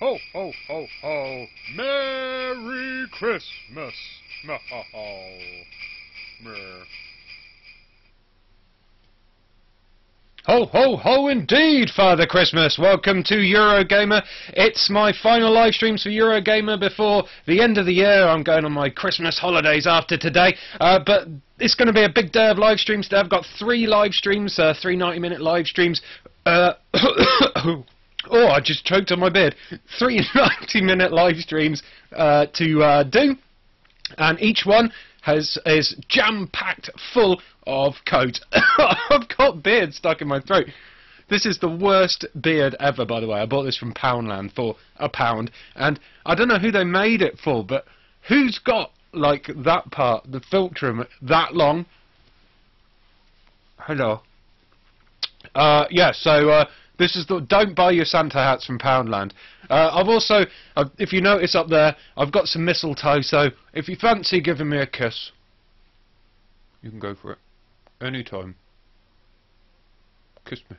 Ho, ho, ho, ho. Merry Christmas. Ho, ho, ho. Mer. Ho, ho, ho indeed, Father Christmas. Welcome to Eurogamer. It's my final live streams for Eurogamer before the end of the year. I'm going on my Christmas holidays after today. But it's going to be a big day of live streams today. I've got three live streams, three 90-minute live streams. Oh, I just choked on my beard. Three 90-minute live streams to do, and each one is jam-packed full of codes. I've got beard stuck in my throat. This is the worst beard ever, by the way. I bought this from Poundland for £1, and I don't know who they made it for, but who's got, like, that part, the filtrum, that long? Hello. Yeah, so... this is the don't buy your Santa hats from Poundland. I've also, if you notice up there, I've got some mistletoe, so if you fancy giving me a kiss, you can go for it. Anytime. Kiss me.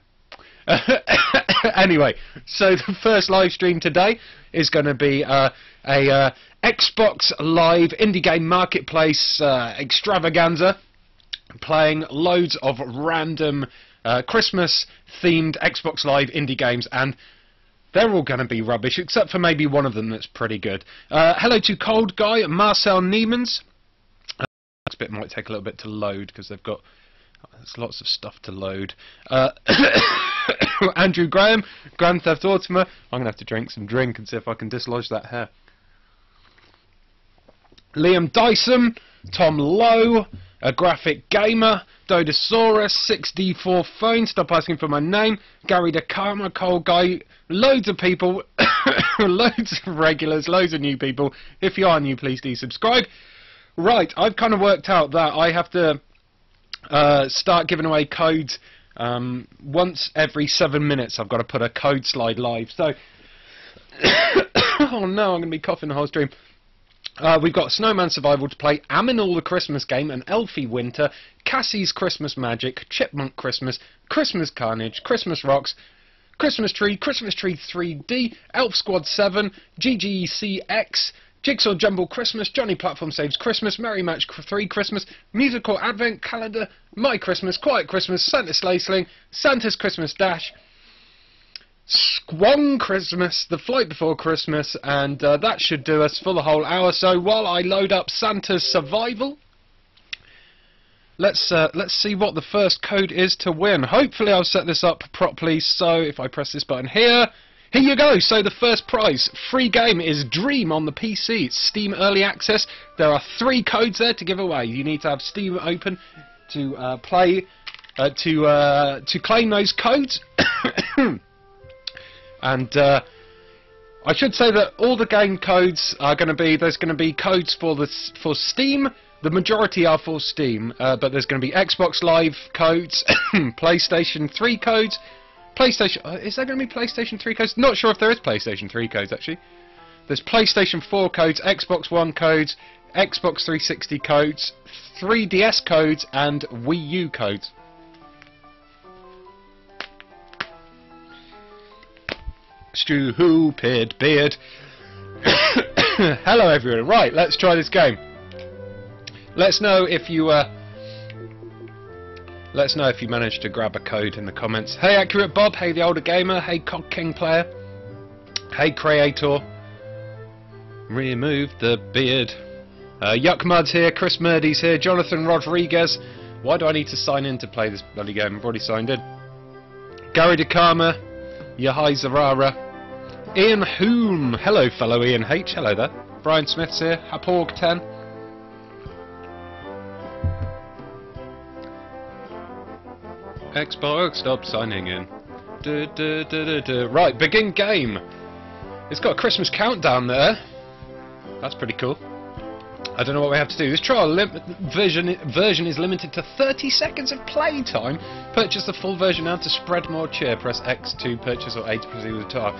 Anyway, so the first live stream today is going to be a Xbox Live Indie Game Marketplace extravaganza, playing loads of random Christmas-themed Xbox Live indie games, and they're all going to be rubbish, except for maybe one of them that's pretty good. Hello to Cold Guy, Marcel Niemans. This bit might take a little bit to load, because they've got there's lots of stuff to load. Andrew Graham, Grand Theft Automata. I'm going to have to drink some drink and see if I can dislodge that hair. Liam Dyson, Tom Lowe, A Graphic Gamer, Dodosaurus, 6D4 Phone, stop asking for my name, Gary DeKarma, Cold Guy, loads of people, loads of regulars, loads of new people. If you are new, please do subscribe. Right, I've kind of worked out that I have to start giving away codes once every 7 minutes. I've got to put a code slide live, so... oh no, I'm going to be coughing the whole stream. We've got Snowman Survival to play, Aminal the Christmas Game, An Elfy Winter, Cassie's Christmas Magic, Chipmunk Christmas, Christmas Carnage, Christmas Rocks, Christmas Tree 3D, Elf Squad 7, GGCX, Jigsaw Jumble Christmas, Johnny Platform Saves Christmas, Merry Match 3 Christmas, Musical Advent Calendar, My Christmas, Quiet Christmas, Santa Sleigh Sling, Santa's Christmas Dash, Squong Christmas, The Flight Before Christmas, and that should do us for the whole hour. So while I load up Santa's Survival, let's see what the first code is to win. Hopefully I'll set this up properly, so if I press this button here, here you go. So the first prize, free game, is Dream on the PC. It's Steam Early Access. There are 3 codes there to give away. You need to have Steam open to claim those codes. And I should say that all the game codes are going to be, there's going to be codes for Steam. The majority are for Steam, but there's going to be Xbox Live codes, PlayStation 3 codes, PlayStation... is there going to be PlayStation 3 codes? Not sure if there is PlayStation 3 codes, actually. There's PlayStation 4 codes, Xbox One codes, Xbox 360 codes, 3DS codes, and Wii U codes. Stupid beard. Hello everyone. Right, let's try this game. Let's know if you managed to grab a code in the comments. Hey Accurate Bob. Hey the Older Gamer. Hey Cog King Player. Hey Creator. Remove the beard. Yuck Mud's here. Chris Murdy's here. Jonathan Rodriguez. Why do I need to sign in to play this bloody game? I've already signed in. Gary DeKarma. Yahai Zarara. Ian Hume, hello fellow Ian H, hello there. Brian Smith's here, Haporg10. Xbox, stop signing in. Right, begin game. It's got a Christmas countdown there. That's pretty cool. I don't know what we have to do. This trial version is limited to 30 seconds of playtime. Purchase the full version now to spread more cheer. Press X to purchase or A to proceed with the trial.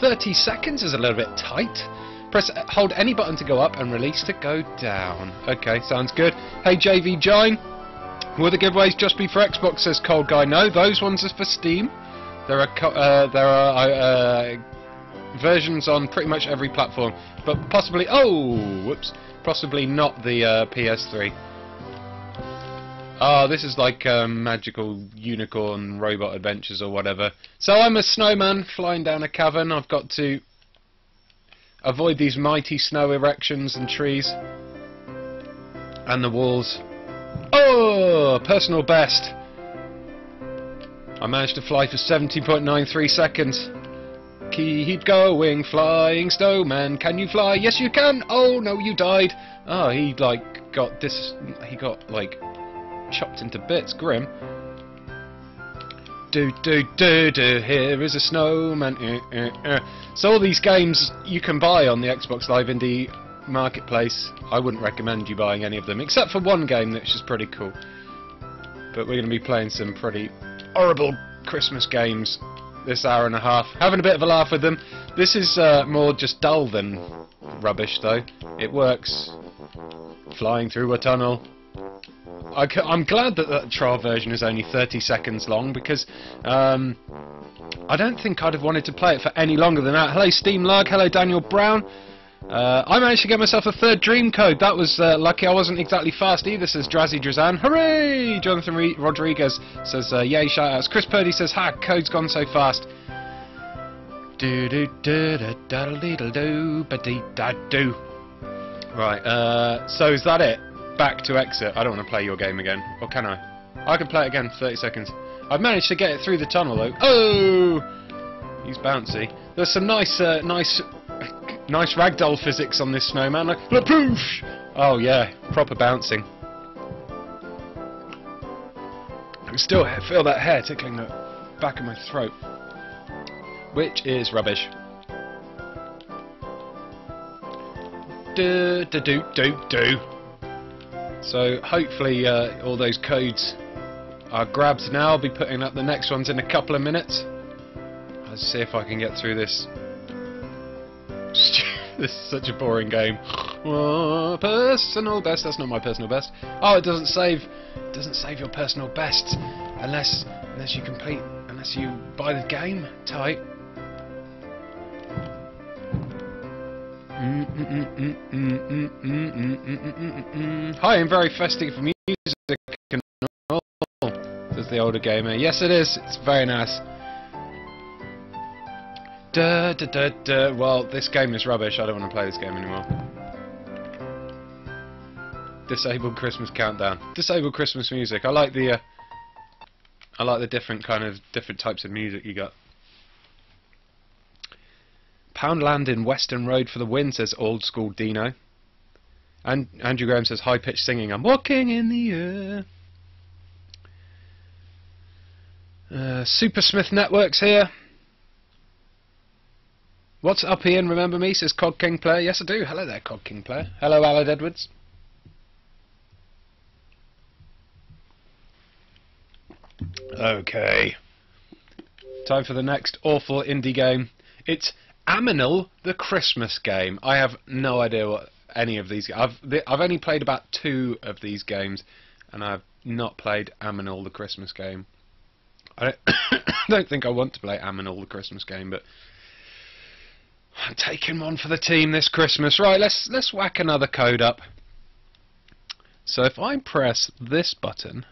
30 seconds is a little bit tight. Press hold any button to go up and release to go down. Okay, sounds good. Hey JV Jine. Will the giveaways just be for Xbox, says Cold Guy? No, those ones are for Steam. There are versions on pretty much every platform, but possibly, possibly not the PS3. Oh, this is like magical unicorn robot adventures or whatever. So I'm a snowman flying down a cavern. I've got to avoid these mighty snow erections and trees and the walls. Oh, personal best. I managed to fly for 17.93 seconds. Keep going, flying snowman. Can you fly? Yes, you can. Oh no, you died. Oh, he like got this. He got like chopped into bits. Grim. Do do do do. Here is a snowman. So all these games you can buy on the Xbox Live Indie Marketplace. I wouldn't recommend you buying any of them, except for one game that's just pretty cool. But we're going to be playing some pretty horrible Christmas games this hour and a half, having a bit of a laugh with them. This is more just dull than rubbish, though. It works. Flying through a tunnel. I'm glad that that trial version is only 30 seconds long, because I don't think I'd have wanted to play it for any longer than that. Hello Steam Larg, hello Daniel Brown. I managed to get myself a third Dream code. That was lucky. I wasn't exactly fast either, says Drazzy Drazan. Hooray! Jonathan Rodriguez says, yay, shoutouts. Chris Purdy says, ha, code's gone so fast. Right, so is that it? Back to exit. I don't want to play your game again. Or can I? I can play it again for 30 seconds. I've managed to get it through the tunnel, though. Oh! He's bouncy. There's some nice, nice ragdoll physics on this snowman. Like, LaPoof! Oh yeah, proper bouncing. I can still feel that hair tickling the back of my throat, which is rubbish. Do do do do do. So hopefully all those codes are grabbed now. I'll be putting up the next ones in a couple of minutes. Let's see if I can get through this. This is such a boring game. Oh, personal best. That's not my personal best. Oh, it doesn't save. It doesn't save your personal bests unless you complete, unless you buy the game. Tight. Hi, I'm very festive for music and all. Says the older gamer. Yes, it is. It's very nice. Well, this game is rubbish. I don't want to play this game anymore. Disabled Christmas countdown. Disabled Christmas music. I like the different types of music you got. Poundland in Western Road for the win, says old school Dino. And Andrew Graham says high pitched singing. I'm walking in the air. Super Smith Networks here. What's up, Ian? Remember me? Says Cod King Player. Yes, I do. Hello there, Cod King Player. Hello, Allard Edwards. Okay. Time for the next awful indie game. It's Aminal, the Christmas game. I have no idea what any of these. I've only played about 2 of these games, and I've not played Aminal, the Christmas game. I don't think I want to play Aminal, the Christmas game, but I'm taking one for the team this Christmas. Right, let's whack another code up. So if I press this button,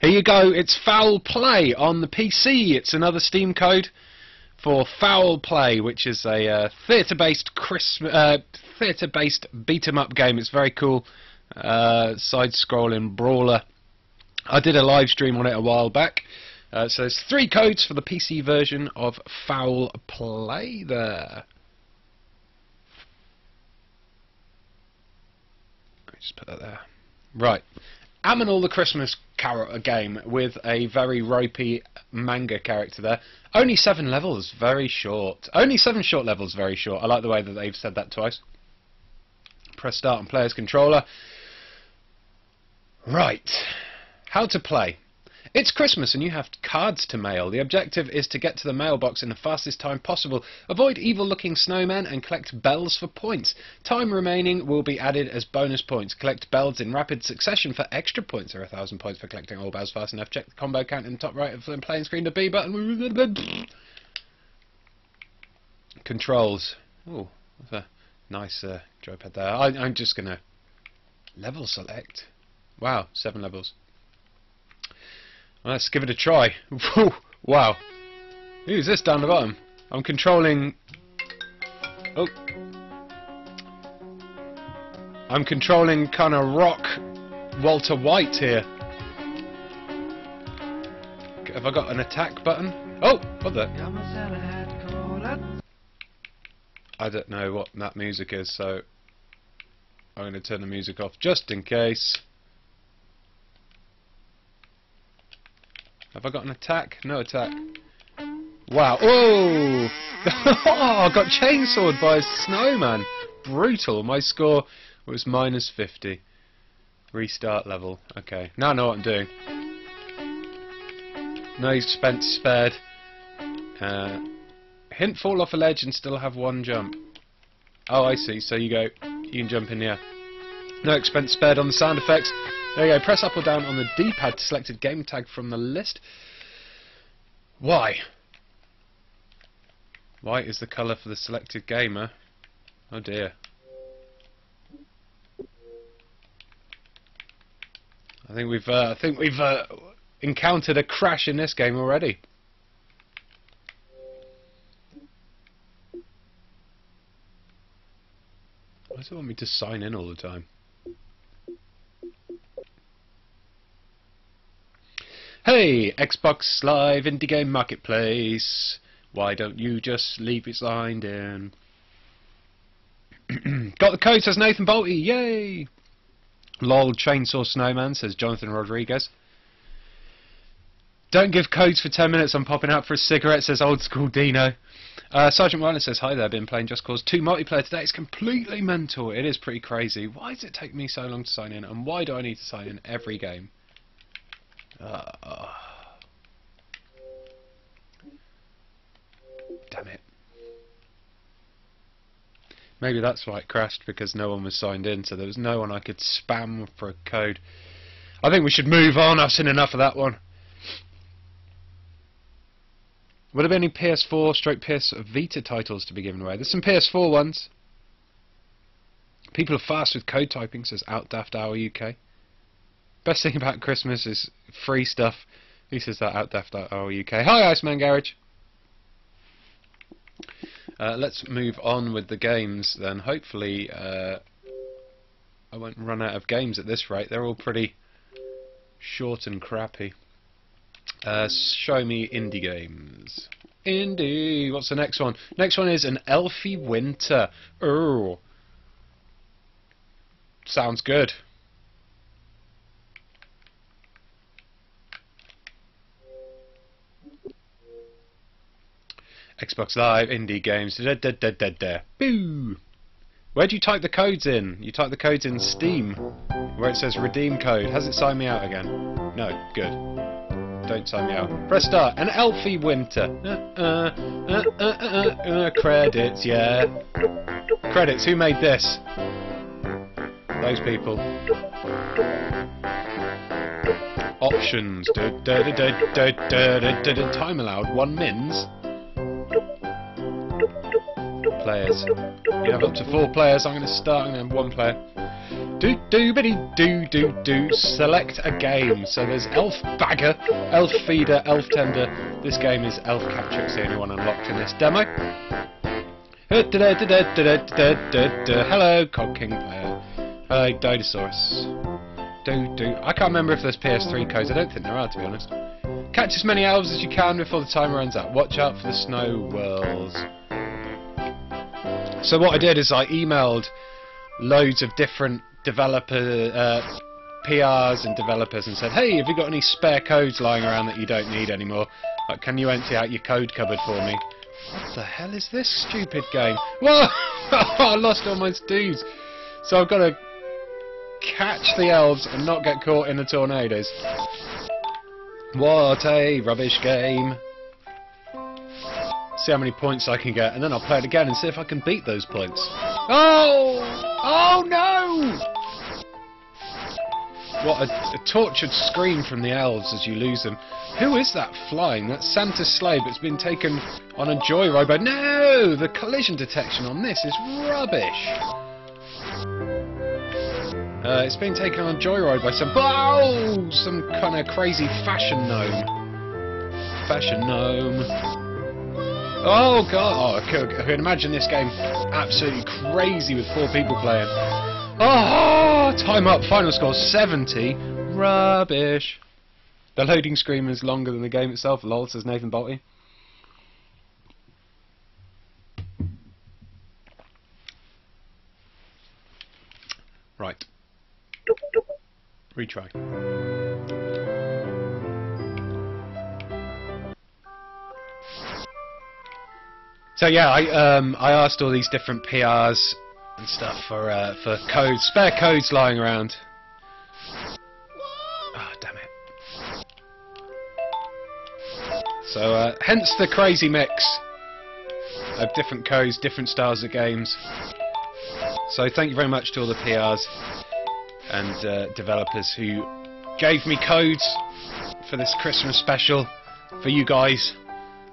here you go. It's Foul Play on the PC. It's another Steam code for Foul Play, which is a theatre-based theatre-based beat-em-up game. It's very cool, side-scrolling brawler. I did a live stream on it a while back. So there's 3 codes for the PC version of Foul Play there. Let me just put that there. Right. Aminal the Christmas game with a very ropey manga character there. Only 7 levels, very short. Only 7 short levels, very short. I like the way that they've said that twice. Press start on player's controller. Right. How to play. It's Christmas and you have cards to mail. The objective is to get to the mailbox in the fastest time possible. Avoid evil-looking snowmen and collect bells for points. Time remaining will be added as bonus points. Collect bells in rapid succession for extra points. There are 1,000 points for collecting all bells fast enough. Check the combo count in the top right of the playing screen, the B button. Controls. Oh, that's a nice joypad there. I'm just going to level select. Wow, 7 levels. Well, let's give it a try. Wow. Who's this down the bottom? I'm controlling... Oh. I'm controlling kind of rock Walter White here. Have I got an attack button? Oh! What the? I don't know what that music is, so I'm going to turn the music off just in case. Have I got an attack? No attack. Wow. Oh! I got chainsawed by a snowman. Brutal. My score was -50. Restart level. Okay. Now I know what I'm doing. No expense spared. Hint: fall off a ledge and still have one jump. Oh, I see. So you go. You can jump in here. No expense spared on the sound effects. There you go. Press up or down on the D-pad to select a game tag from the list. Why? White is the colour for the selected gamer. Oh dear. I think we've encountered a crash in this game already. Why does it want me to sign in all the time? Hey, Xbox Live Indie Game Marketplace. Why don't you just leave it signed in? Got the code, says Nathan Bolte. Yay! Lol, Chainsaw Snowman, says Jonathan Rodriguez. Don't give codes for 10 minutes, I'm popping out for a cigarette, says Old School Dino. Sergeant Wireless says, hi there, been playing Just Cause 2 multiplayer today. It's completely mental. It is pretty crazy. Why does it take me so long to sign in, and why do I need to sign in every game? Damn it. Maybe that's why it crashed, because no one was signed in, so there was no one I could spam for a code. I think we should move on. I've seen enough of that one. Will there be any PS4/PS Vita titles to be given away? There's some PS4 ones. People are fast with code typing, says OutDaftHourUK. Best thing about Christmas is free stuff. Who says that? OutDaftHourUK. Hi, Iceman Garage. Let's move on with the games then. Hopefully I won't run out of games at this rate. They're all pretty short and crappy. Show me indie games. Indie! What's the next one? Next one is An Elfy Winter. Oh, sounds good. Xbox Live Indie Games. Da, da, da, da, da. Boo! Where do you type the codes in? You type the codes in Steam, where it says redeem code. Has it signed me out again? No. Good. Don't sign me out. Press start. An Elfy Winter. Credits. Yeah. Credits. Who made this? Those people. Options. Da, da, da, da, da, da, da, da. Time allowed. 1 min. Players. You have up to 4 players. I'm going to start and then 1 player. Do do biddy do do do. Select a game. So there's Elf Bagger, Elf Feeder, Elf Tender. This game is Elf Capture. It's the only one unlocked in this demo. Hello, Cog King player. Hello, Dodosaurus. Do do. I can't remember if there's PS3 codes. I don't think there are, to be honest. Catch as many elves as you can before the timer runs out. Watch out for the snow whirls. So what I did is I emailed loads of different developer PRs and developers and said, hey, have you got any spare codes lying around that you don't need anymore? Like, can you empty out your code cupboard for me? What the hell is this stupid game? Whoa! I lost all my dudes. So I've got to catch the elves and not get caught in the tornadoes. What a rubbish game. See how many points I can get, and then I'll play it again and see if I can beat those points. Oh! Oh no! What a tortured scream from the elves as you lose them. Who is that flying? That's Santa's sleigh, but it's been taken on a joyride by... No! The collision detection on this is rubbish. It's been taken on a joyride by some... Oh! Some kind of crazy fashion gnome. Fashion gnome. Oh god, oh, I can imagine this game absolutely crazy with 4 people playing. Oh, time up, final score 70. Rubbish. The loading screen is longer than the game itself, lol, says Nathan Bolty. Right. Retry. So yeah, I asked all these different PRs and stuff for codes, spare codes lying around. Ah, oh, damn it! So hence the crazy mix of different codes, different styles of games. So thank you very much to all the PRs and developers who gave me codes for this Christmas special for you guys.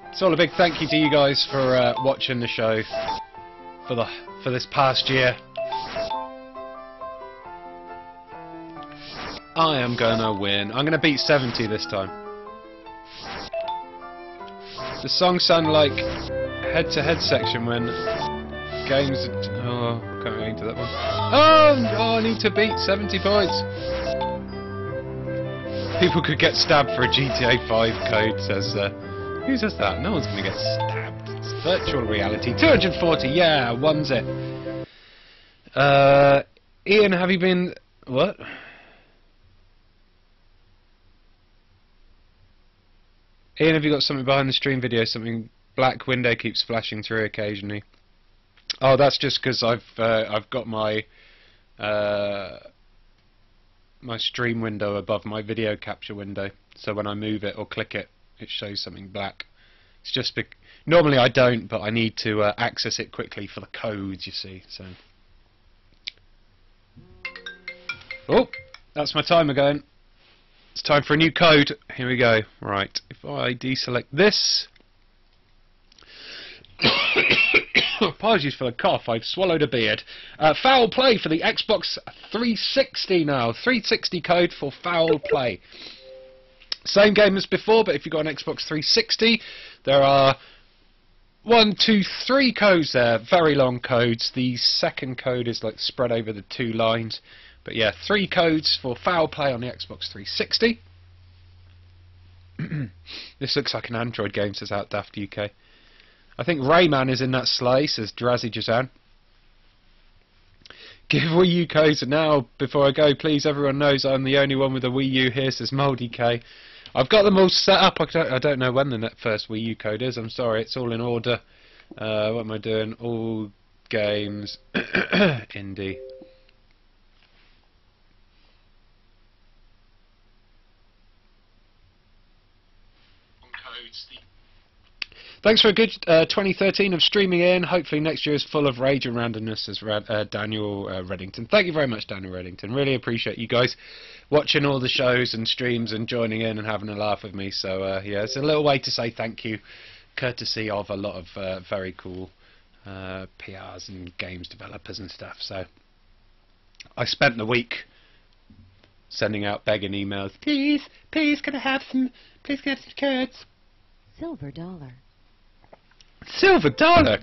It's all a big thank you to you guys for watching the show for this past year. I am gonna win. I'm gonna beat 70 this time. The songs sound like head-to-head section when games. Oh, can't go into that one. Oh, I need to beat 70 points. People could get stabbed for a GTA 5 code, says. Who says that? No one's going to get stabbed. It's virtual reality. 240, yeah, one's it. Ian, have you been... What? Ian, have you got something behind the stream video? Something black window keeps flashing through occasionally. Oh, that's just because I've got my... my stream window above my video capture window. So when I move it or click it, it shows something black. It's just normally I don't, but I need to access it quickly for the codes, you see. So, oh, that's my timer going. It's time for a new code. Here we go. Right, if I deselect this, apologies for the cough. I've swallowed a beard. Foul Play for the Xbox 360 now. 360 code for Foul Play. Same game as before, but if you've got an Xbox 360, there are 1, 2, 3 codes there. Very long codes. The second code is like spread over the 2 lines. But yeah, 3 codes for Foul Play on the Xbox 360. This looks like an Android game, says Outdaft UK. I think Rayman is in that sleigh, says Drazzy Jazan. Give Wii U codes now before I go, please. Everyone knows I'm the only one with a Wii U here, says Moldy K. I've got them all set up. I don't know when the first Wii U code is. I'm sorry, it's all in order. What am I doing? All games. Indie. Thanks for a good 2013 of streaming in. Hopefully next year is full of rage and randomness, as Daniel Reddington. Thank you very much, Daniel Reddington. Really appreciate you guys watching all the shows and streams and joining in and having a laugh with me. So, yeah, it's a little way to say thank you, courtesy of a lot of very cool PRs and games developers and stuff. So I spent the week sending out begging emails. Please, please, can I have some, please can I have some codes? Silver dollar. Silver dollar,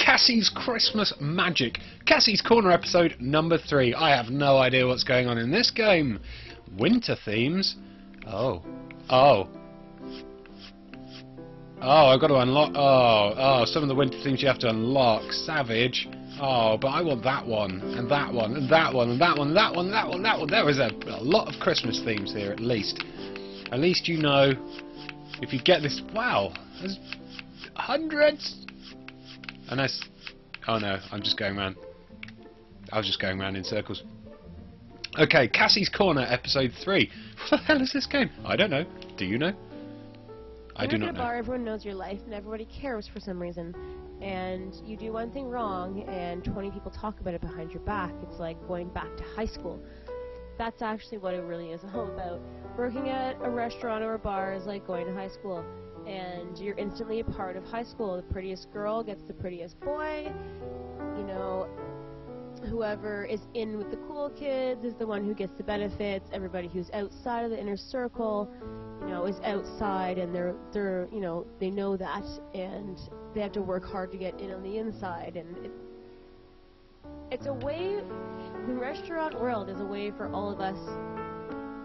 Cassie's Christmas Magic, Cassie's Corner episode number 3. I have no idea what's going on in this game. Winter themes. Oh, oh, oh! I've got to unlock. Oh, oh! Some of the winter themes you have to unlock. Savage. Oh, but I want that one and that one and that one and that one, and that one, and that one, and that one. There is a lot of Christmas themes here, at least. At least you know if you get this. Wow. There's hundreds! Unless... Oh no, I'm just going round. I was just going round in circles. Okay, Cassie's Corner, episode 3. What the hell is this game? I don't know. Do you know? I do not know. You're at a bar, everyone knows your life, and everybody cares for some reason. And you do one thing wrong, and 20 people talk about it behind your back. It's like going back to high school. that's actually what it really is all about. Working at a restaurant or a bar is like going to high school, and you're instantly a part of high school. The prettiest girl gets the prettiest boy, you know, whoever is in with the cool kids is the one who gets the benefits. Everybody who's outside of the inner circle, you know, is outside, and they're you know, they know that, and they have to work hard to get in on the inside. And it's a way, the restaurant world is a way for all of us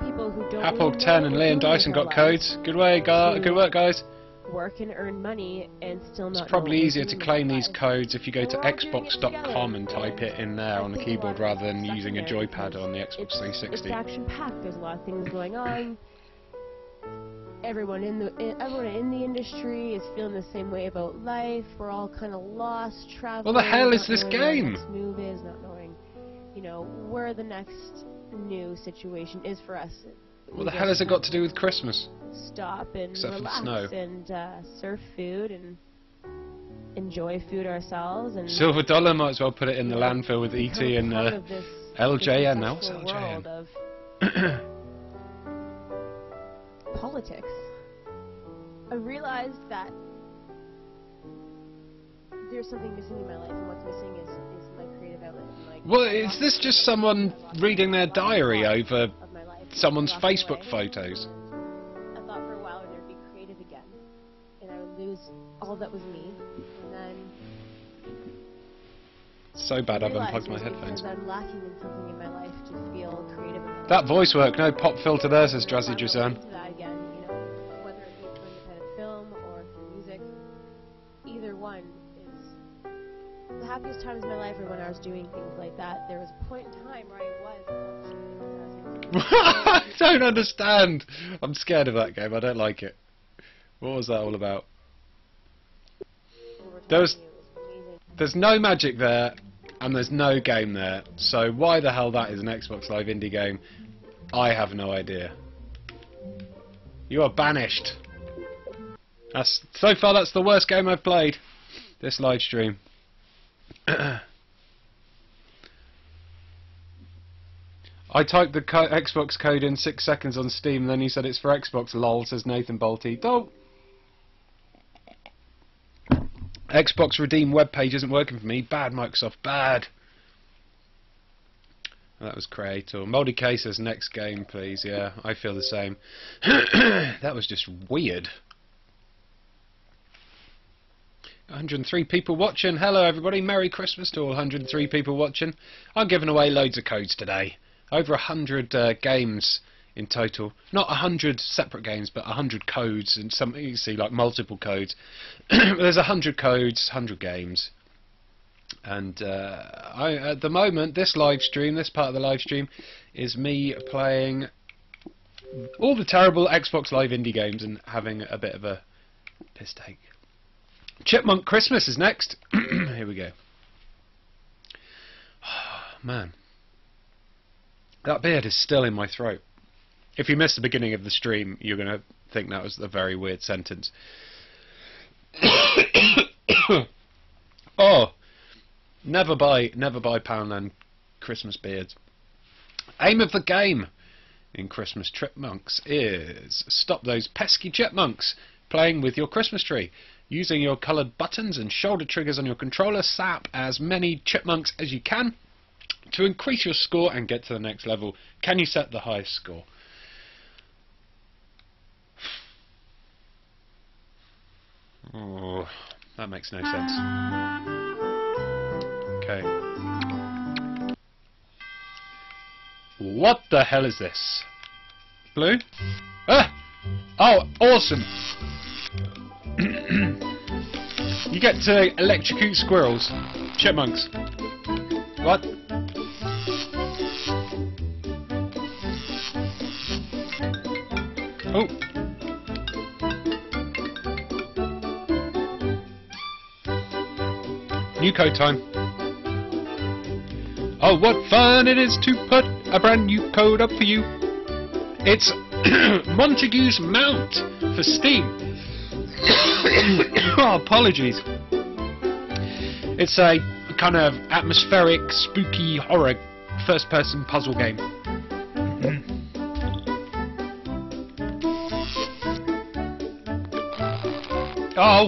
people who don't Apple 10 and Liam Dyson got codes. Good work, guys. Work and earn money and still not. It's probably easier to claim these codes if you go to Xbox.com and type it in there on the keyboard rather than using a joypad on the Xbox 360. It's action-packed. There's a lot of things going on. Everyone in the industry is feeling the same way about life. We're all kind of lost, traveling. What the hell is this game? Not knowing where the next move is, not knowing, you know, where the next new situation is for us. What the hell has it got to do with Christmas? Stop and relax and serve food and enjoy food ourselves. And Silver Dollar might as well put it in the landfill with E.T. and LJN. Now what's LJN? Politics. I realized that there's something missing in my life, and what's missing is my creative outlet. Well, is this just someone reading their diary over someone's Facebook photos? I thought for a while and I'd be creative again, and I would lose all that was me, and then so bad I've unplugged my headphones. I'm lacking in something in my life to feel creative about. That voice work, no pop filter there, says Drazzy Drazan. That again, you know, whether it be through independent film or through music, either one is the happiest times of my life are when I was doing things like that. There was a point in time where I was. I don't understand. I'm scared of that game. I don't like it. What was that all about? There's no magic there, and there's no game there. So why the hell that is an Xbox Live indie game? I have no idea. You are banished. So far, that's the worst game I've played this live stream. I typed the Xbox code in 6 seconds on Steam, and then he said it's for Xbox. Lol, says Nathan Bolte. Don't. Xbox Redeem webpage isn't working for me. Bad, Microsoft. Bad. That was Creator. Moldy K says next game, please. Yeah, I feel the same. That was just weird. 103 people watching. Hello, everybody. Merry Christmas to all 103 people watching. I'm giving away loads of codes today. Over 100 games in total. Not 100 separate games, but 100 codes, and some you see like multiple codes. There's 100 codes, 100 games, and I at the moment this live stream, this part of the live stream, is me playing all the terrible Xbox Live indie games and having a bit of a piss take. Chipmunk Christmas is next. Here we go. Oh, man. That beard is still in my throat. If you missed the beginning of the stream, you're going to think that was a very weird sentence. Oh, never buy Poundland Christmas beards. Aim of the game in Christmas Chipmunks is stop those pesky chipmunks playing with your Christmas tree. Using your coloured buttons and shoulder triggers on your controller, sap as many chipmunks as you can to increase your score and get to the next level. Can you set the highest score? Oh, that makes no sense. Okay. What the hell is this? Blue? Ah! Oh, awesome! You get to electrocute squirrels. Chipmunks. What? Oh. New code time. Oh, what fun it is to put a brand new code up for you. It's Montague's Mount for Steam. Oh, apologies. It's a kind of atmospheric, spooky horror first-person puzzle game. Oh!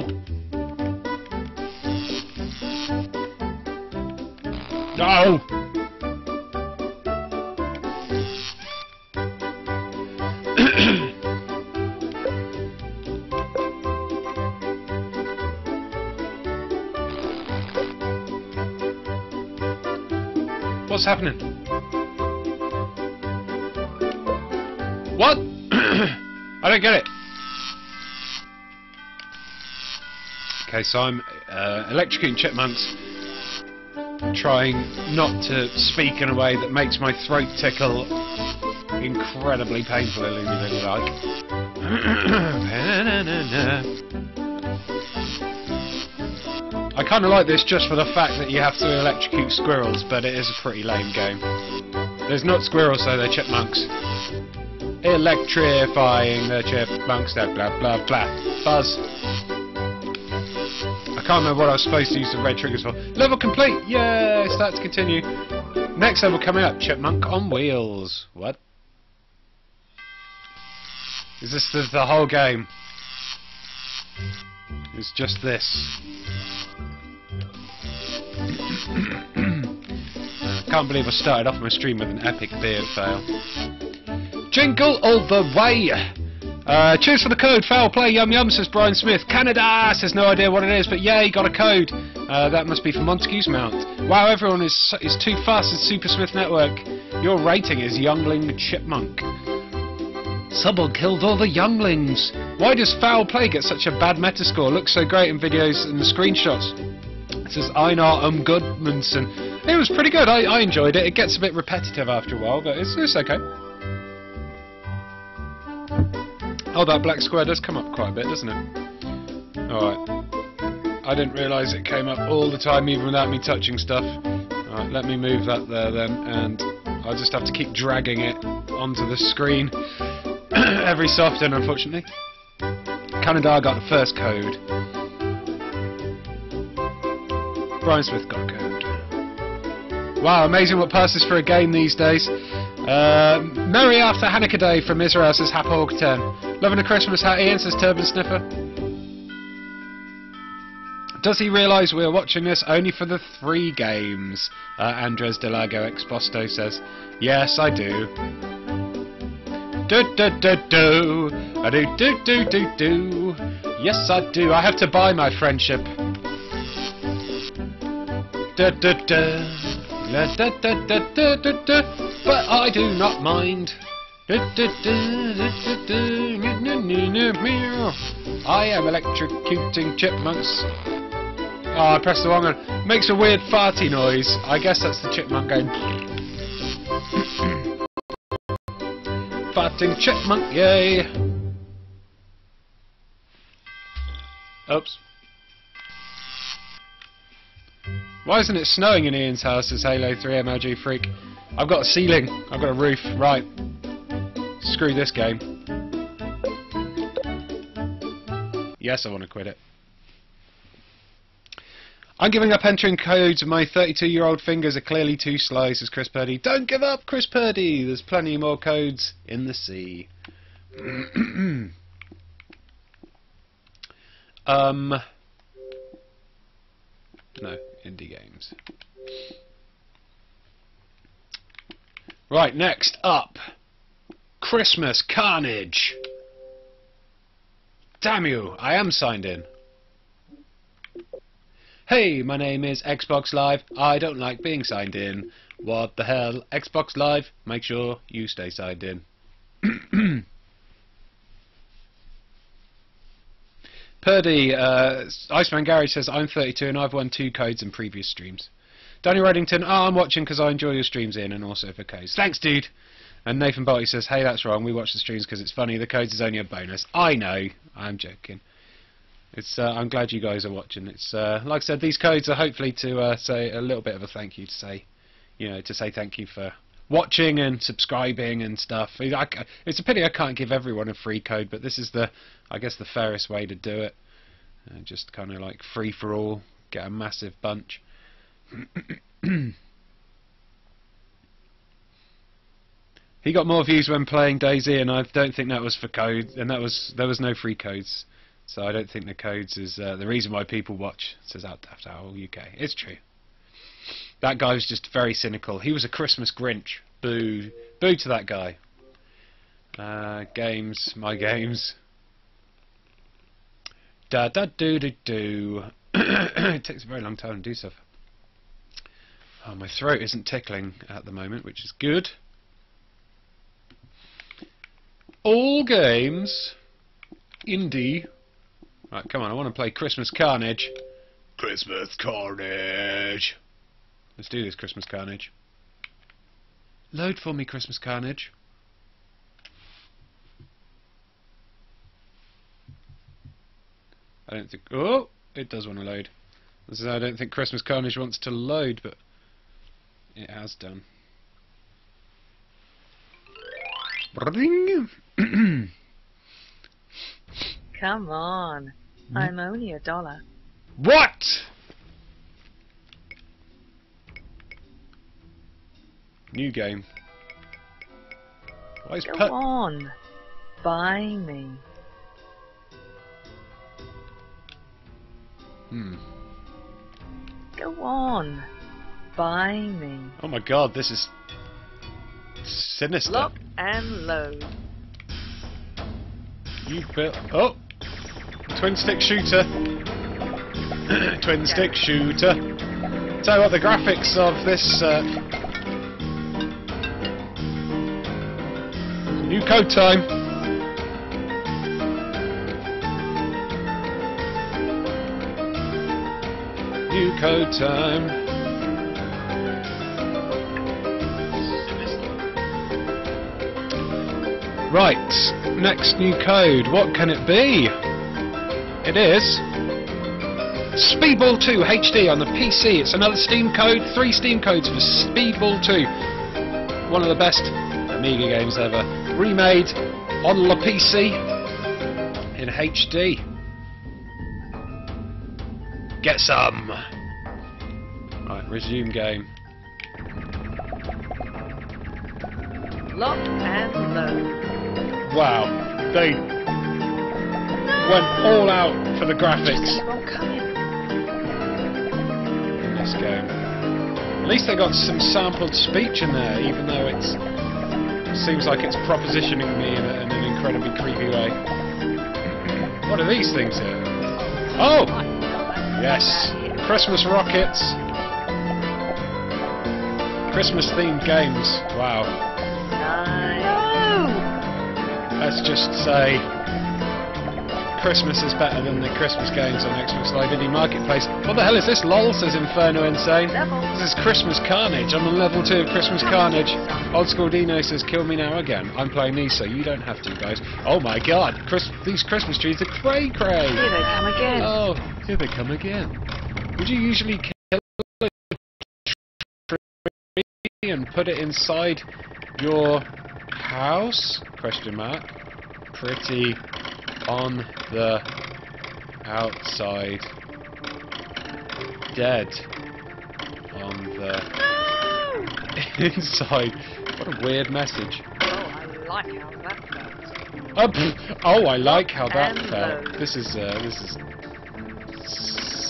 No! What's happening? What? I don't get it. Okay, so I'm electrocuting chipmunks, trying not to speak in a way that makes my throat tickle incredibly painfully like. I kind of like this just for the fact that you have to electrocute squirrels, but it is a pretty lame game. There's not squirrels though, they're chipmunks. Electrifying the chipmunks, blah blah blah blah. Buzz. I can't remember what I was supposed to use the red triggers for. Level complete! Yay! Start to continue. Next level coming up, Chipmunk on Wheels. What? Is this the whole game? It's just this. I can't believe I started off my stream with an epic beard fail. Jingle all the way! Cheers for the code, Foul Play, yum yum, says Brian Smith. Canada says no idea what it is, but yay, got a code. That must be for Montague's Mount. Wow, everyone is too fast at Super Smith Network. Your rating is Youngling Chipmunk. Subble killed all the younglings. Why does Foul Play get such a bad metascore? Looks so great in videos and the screenshots. It says Einar Gudmundsen. It was pretty good, I enjoyed it. It gets a bit repetitive after a while, but it's okay. Oh, that black square does come up quite a bit, doesn't it? Alright. I didn't realise it came up all the time, even without me touching stuff. Alright, let me move that there then, and I'll just have to keep dragging it onto the screen every so often, unfortunately. Canada got the first code. Brian Smith got a code. Wow, amazing what passes for a game these days. Merry after Hanukkah Day from Israel, says Hapog10. Loving a Christmas hat, Ian, says Turban Sniffer. Does he realise we're watching this only for the three games? Andres de Lago Exposto says, yes, I do. Do do do do. I do do do do do. Yes, I do. I have to buy my friendship. Da da da. Da da da da da da da. But I do not mind. I am electrocuting chipmunks. Oh, I pressed the wrong one. Makes a weird farty noise. I guess that's the chipmunk game. Farting chipmunk, yay! Oops. Why isn't it snowing in Ian's house? It's Halo 3 MLG Freak. I've got a ceiling. I've got a roof. Right. Screw this game. Yes, I want to quit it. I'm giving up entering codes. My 32-year-old fingers are clearly too sly, says Chris Purdy. Don't give up, Chris Purdy. There's plenty more codes in the sea. No. Indie games. Right, next up, Christmas Carnage. Damn you, I am signed in. Hey, my name is Xbox Live. I don't like being signed in. What the hell? Xbox Live, make sure you stay signed in. Purdy, Iceman Gary says, I'm 32 and I've won 2 codes in previous streams. Danny Reddington, I'm watching because I enjoy your streams, Ian, and also for codes. Thanks, dude! And Nathan Barty says, hey, that's wrong, we watch the streams because it's funny, the codes is only a bonus. I know, I'm joking. It's, I'm glad you guys are watching. It's, like I said, these codes are hopefully to say a little bit of a thank you, to say, you know, to say thank you for watching and subscribing and stuff. It's a pity I can't give everyone a free code, but this is the, I guess, the fairest way to do it. Just kind of like free for all, get a massive bunch. He got more views when playing DayZ, and I don't think that was for code, and that was, there was no free codes. So I don't think the codes is the reason why people watch, says After Owl UK. It's true. That guy was just very cynical. He was a Christmas Grinch. Boo. Boo to that guy. Games. My games. Da-da-do-do-do. It takes a very long time to do stuff. Oh, my throat isn't tickling at the moment, which is good. All games. Indie. Right, come on, I want to play Christmas Carnage. Christmas Carnage. Let's do this, Christmas Carnage. Load for me, Christmas Carnage. I don't think... Oh! It does want to load. So I don't think Christmas Carnage wants to load, but... it has done. Come on. I'm only $1. What?! New game. Why is Come on! Buy me. Go on. Buy me. Oh my god, this is sinister. Lock and load. You built... Oh! Twin stick shooter. Twin stick shooter. Tell you what, the graphics of this... new code time. New code time. Right, next new code. What can it be? It is Speedball 2 HD on the PC. It's another Steam code. 3 Steam codes for Speedball 2. One of the best Amiga games ever. Remade on the PC in HD. Get some. Right, resume game. Lock and load. Wow, they went all out for the graphics in this game. At least they got some sampled speech in there, even though it's seems like it's propositioning me in an incredibly creepy way. What are these things here? Oh! Yes! Christmas rockets! Christmas themed games. Wow. No. Let's just say Christmas is better than the Christmas games on Xbox Live Indie Marketplace. What the hell is this? LOL, says Inferno Insane. This is Christmas Carnage. I'm on level 2 of Christmas Carnage. Old School Dino says, kill me now again. I'm playing these, so you don't have to, guys. Oh my god, these Christmas trees are cray-cray. Here they come again. Oh, here they come again. Would you usually kill a tree and put it inside your house? Question mark. Pretty... on the outside, dead on the inside. What a weird message. Oh, I like how that felt. Oh, I like how that felt. This is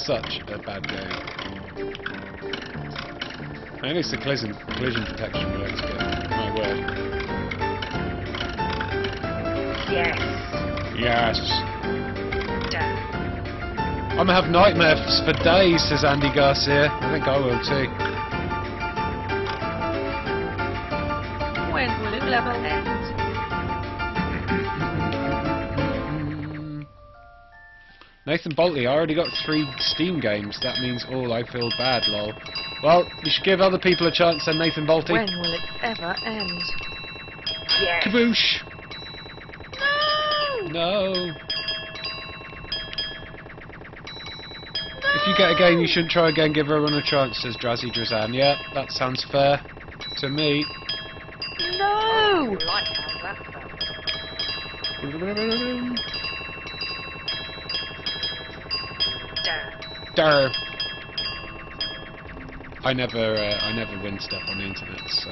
such a bad game. At least the collision protection works good. My word. Yes. Yes. I'm gonna have nightmares for days, says Andy Garcia. I think I will too. When will it level end? Nathan Boltley, I already got 3 Steam games. That means all I feel bad, lol. Well, you should give other people a chance then, Nathan Boltley. When will it ever end? Yes. Kaboosh! No. If you get a game you shouldn't try again, give everyone a chance, says Drazzy Drazan. Yeah, that sounds fair to me. No! Durr. I never win stuff on the internet, so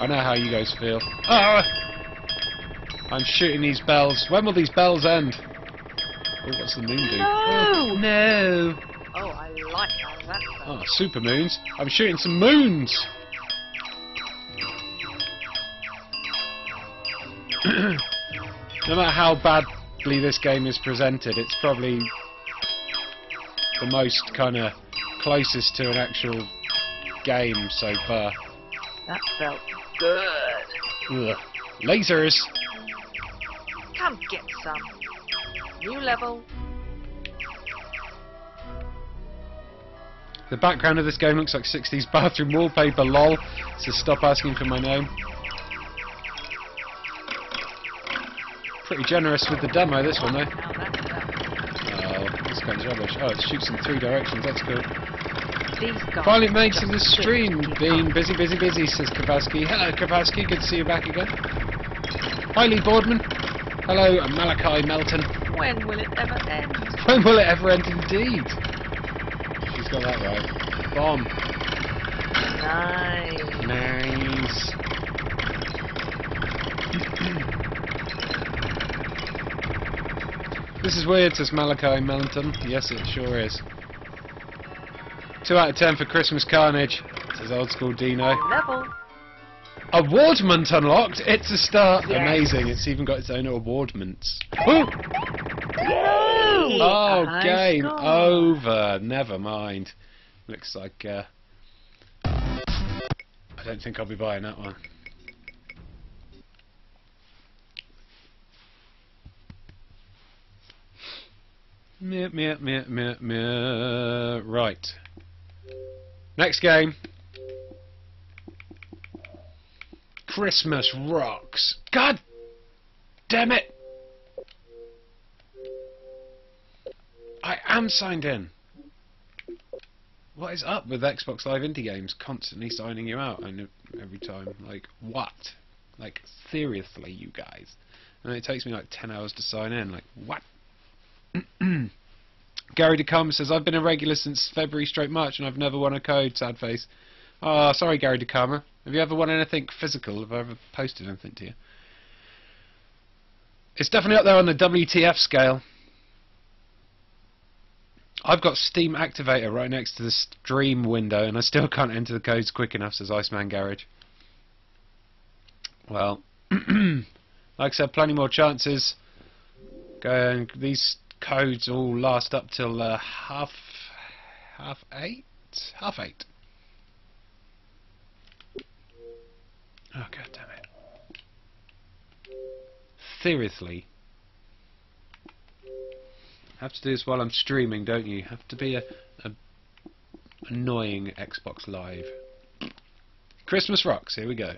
I know how you guys feel. I'm shooting these bells. When will these bells end? Oh, what's the moon do? No! No! Oh, I like that. Oh, super moons. I'm shooting some moons! No matter how badly this game is presented, it's probably the most kind of closest to an actual game so far. That felt good. Ugh. Lasers! Come get some. New level. The background of this game looks like 60s bathroom wallpaper, lol. So stop asking for my name. Pretty generous with the demo, this one, though. Oh, this game's rubbish. Oh, it shoots in three directions, that's cool. Finally made to the stream, being busy, busy, busy, says Kavaski. Hello, Kavaski, good to see you back again. Hi, Lee Boardman. Hello, Malachi Melton. When will it ever end? When will it ever end, indeed? She's got that right. Bomb. Nice. Nice. This is weird, says Malachi Melton. Yes, it sure is. 2 out of 10 for Christmas Carnage, says Old School Dino. Level. Awardment unlocked! It's a start! Yes. Amazing, it's even got its own awardments. Ooh! Yay! Oh, game over! Never mind. Looks like, I don't think I'll be buying that one. Meh, meh, meh, meh, meh. Right. Next game. Christmas Rocks. God damn it! I am signed in. What is up with Xbox Live Indie Games constantly signing you out? I know every time. Like, what? Like, seriously, you guys. And it takes me like 10 hours to sign in. Like, what? Gary DeCombe says, I've been a regular since February straight March and I've never won a code, sad face. Ah, oh, sorry Gary DeCombe. Have you ever won anything physical? Have I ever posted anything to you? It's definitely up there on the WTF scale. I've got Steam Activator right next to the stream window and I still can't enter the codes quick enough, says Iceman Garage. Well, like I said, plenty more chances. Going, these codes all last up till half eight. Oh, god damn it! Seriously, have to do this while I'm streaming, don't you? Have to be a annoying Xbox Live. Christmas Rocks. Here we go.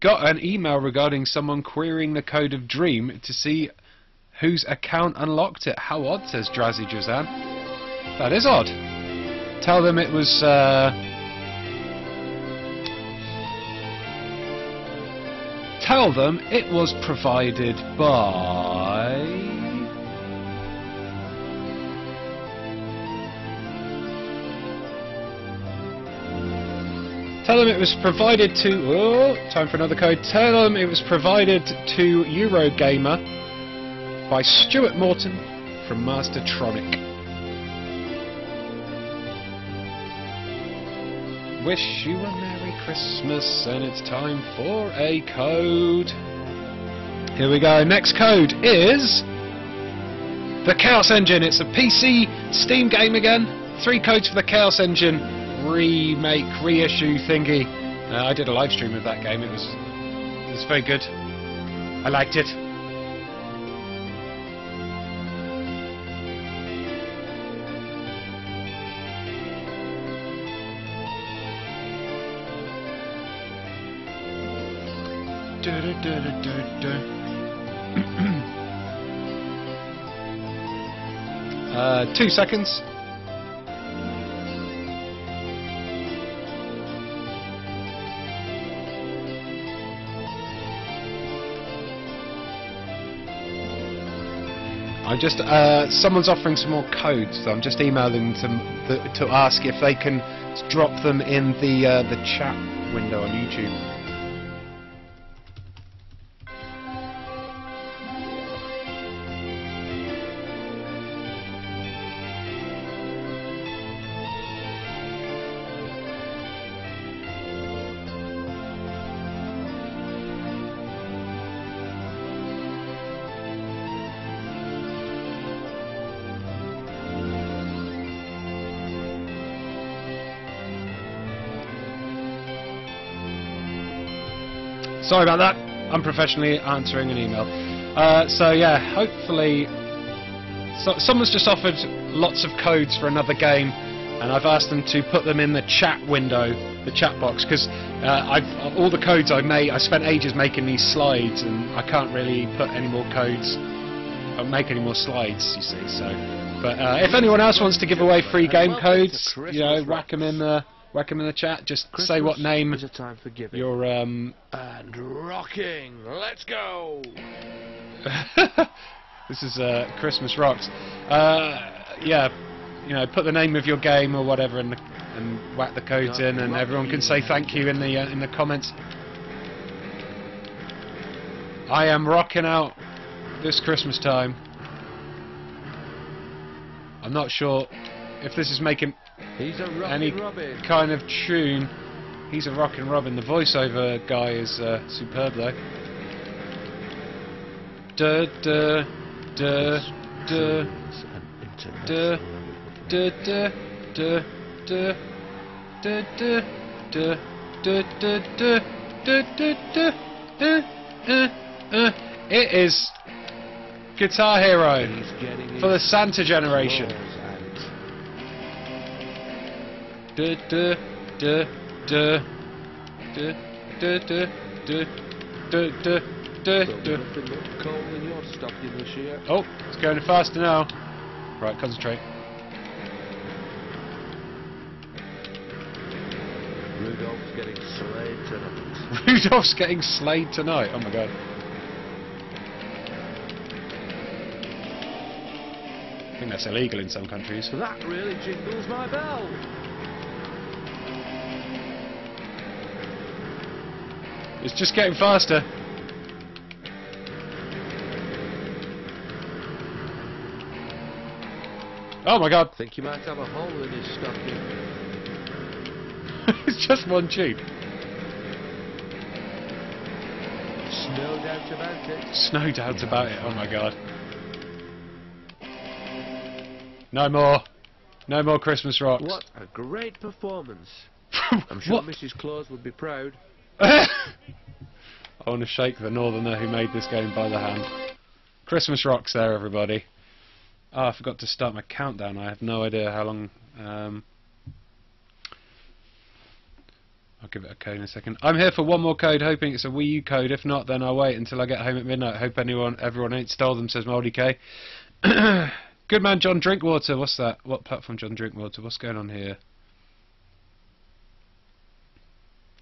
Got an email regarding someone querying the code of Dream to see whose account unlocked it. How odd, says Drazzy Jazan. That is odd. Tell them it was... Tell them it was provided by... Tell them it was provided to... Oh, time for another code. Tell them it was provided to Eurogamer by Stuart Morton from Mastertronic. Wish you a Merry Christmas and it's time for a code. Here we go. Next code is... The Chaos Engine. It's a PC Steam game again. 3 codes for the Chaos Engine remake, reissue thingy. I did a live stream of that game. It was very good. I liked it. Uh, 2 seconds. I'm just, someone's offering some more codes, so I'm just emailing them to ask if they can drop them in the chat window on YouTube. Sorry about that. Unprofessionally answering an email. So yeah, hopefully... So, someone's just offered lots of codes for another game, and I've asked them to put them in the chat window, the chat box, because all the codes I made, I spent ages making these slides, and I can't really put any more codes, or make any more slides, you see, so... But if anyone else wants to give away free game codes, you know, whack them in the chat, just say what name you're, And rocking! Let's go! This is Christmas Rocks. Yeah, you know, put the name of your game or whatever in the, and whack the codes in, and everyone can say thank you in the comments. I am rocking out this Christmas time. I'm not sure if this is making any kind of tune. He's a rockin' Robin. The voiceover guy is superb though. Duh, duh, duh, duh, duh, duh, duh, duh, duh, duh, duh, duh, duh, duh, duh, duh. It is Guitar Hero for the Santa generation. Duh, duh, duh, duh, duh, duh, duh, duh, duh, duh. Oh, it's going faster now. Right, concentrate. Rudolph's getting slayed tonight. Rudolph's getting slayed tonight. Oh my god. I think that's illegal in some countries. That really jingles my bell. It's just getting faster. Oh my god! I think you might have a hole in his stocking. It's just one tube. No doubt about it. No doubt about it, oh my god. No more. No more Christmas Rocks. What a great performance. I'm sure Mrs. Claus would be proud. I want to shake the northerner who made this game by the hand. Christmas Rocks there, everybody. Oh, I forgot to start my countdown. I have no idea how long. I'll give it a code in a second. I'm here for one more code, hoping it's a Wii U code. If not, then I'll wait until I get home at midnight. Hope everyone ain't stole them, says Moldy K. Good man, John Drinkwater. What's that? What platform, John Drinkwater? What's going on here?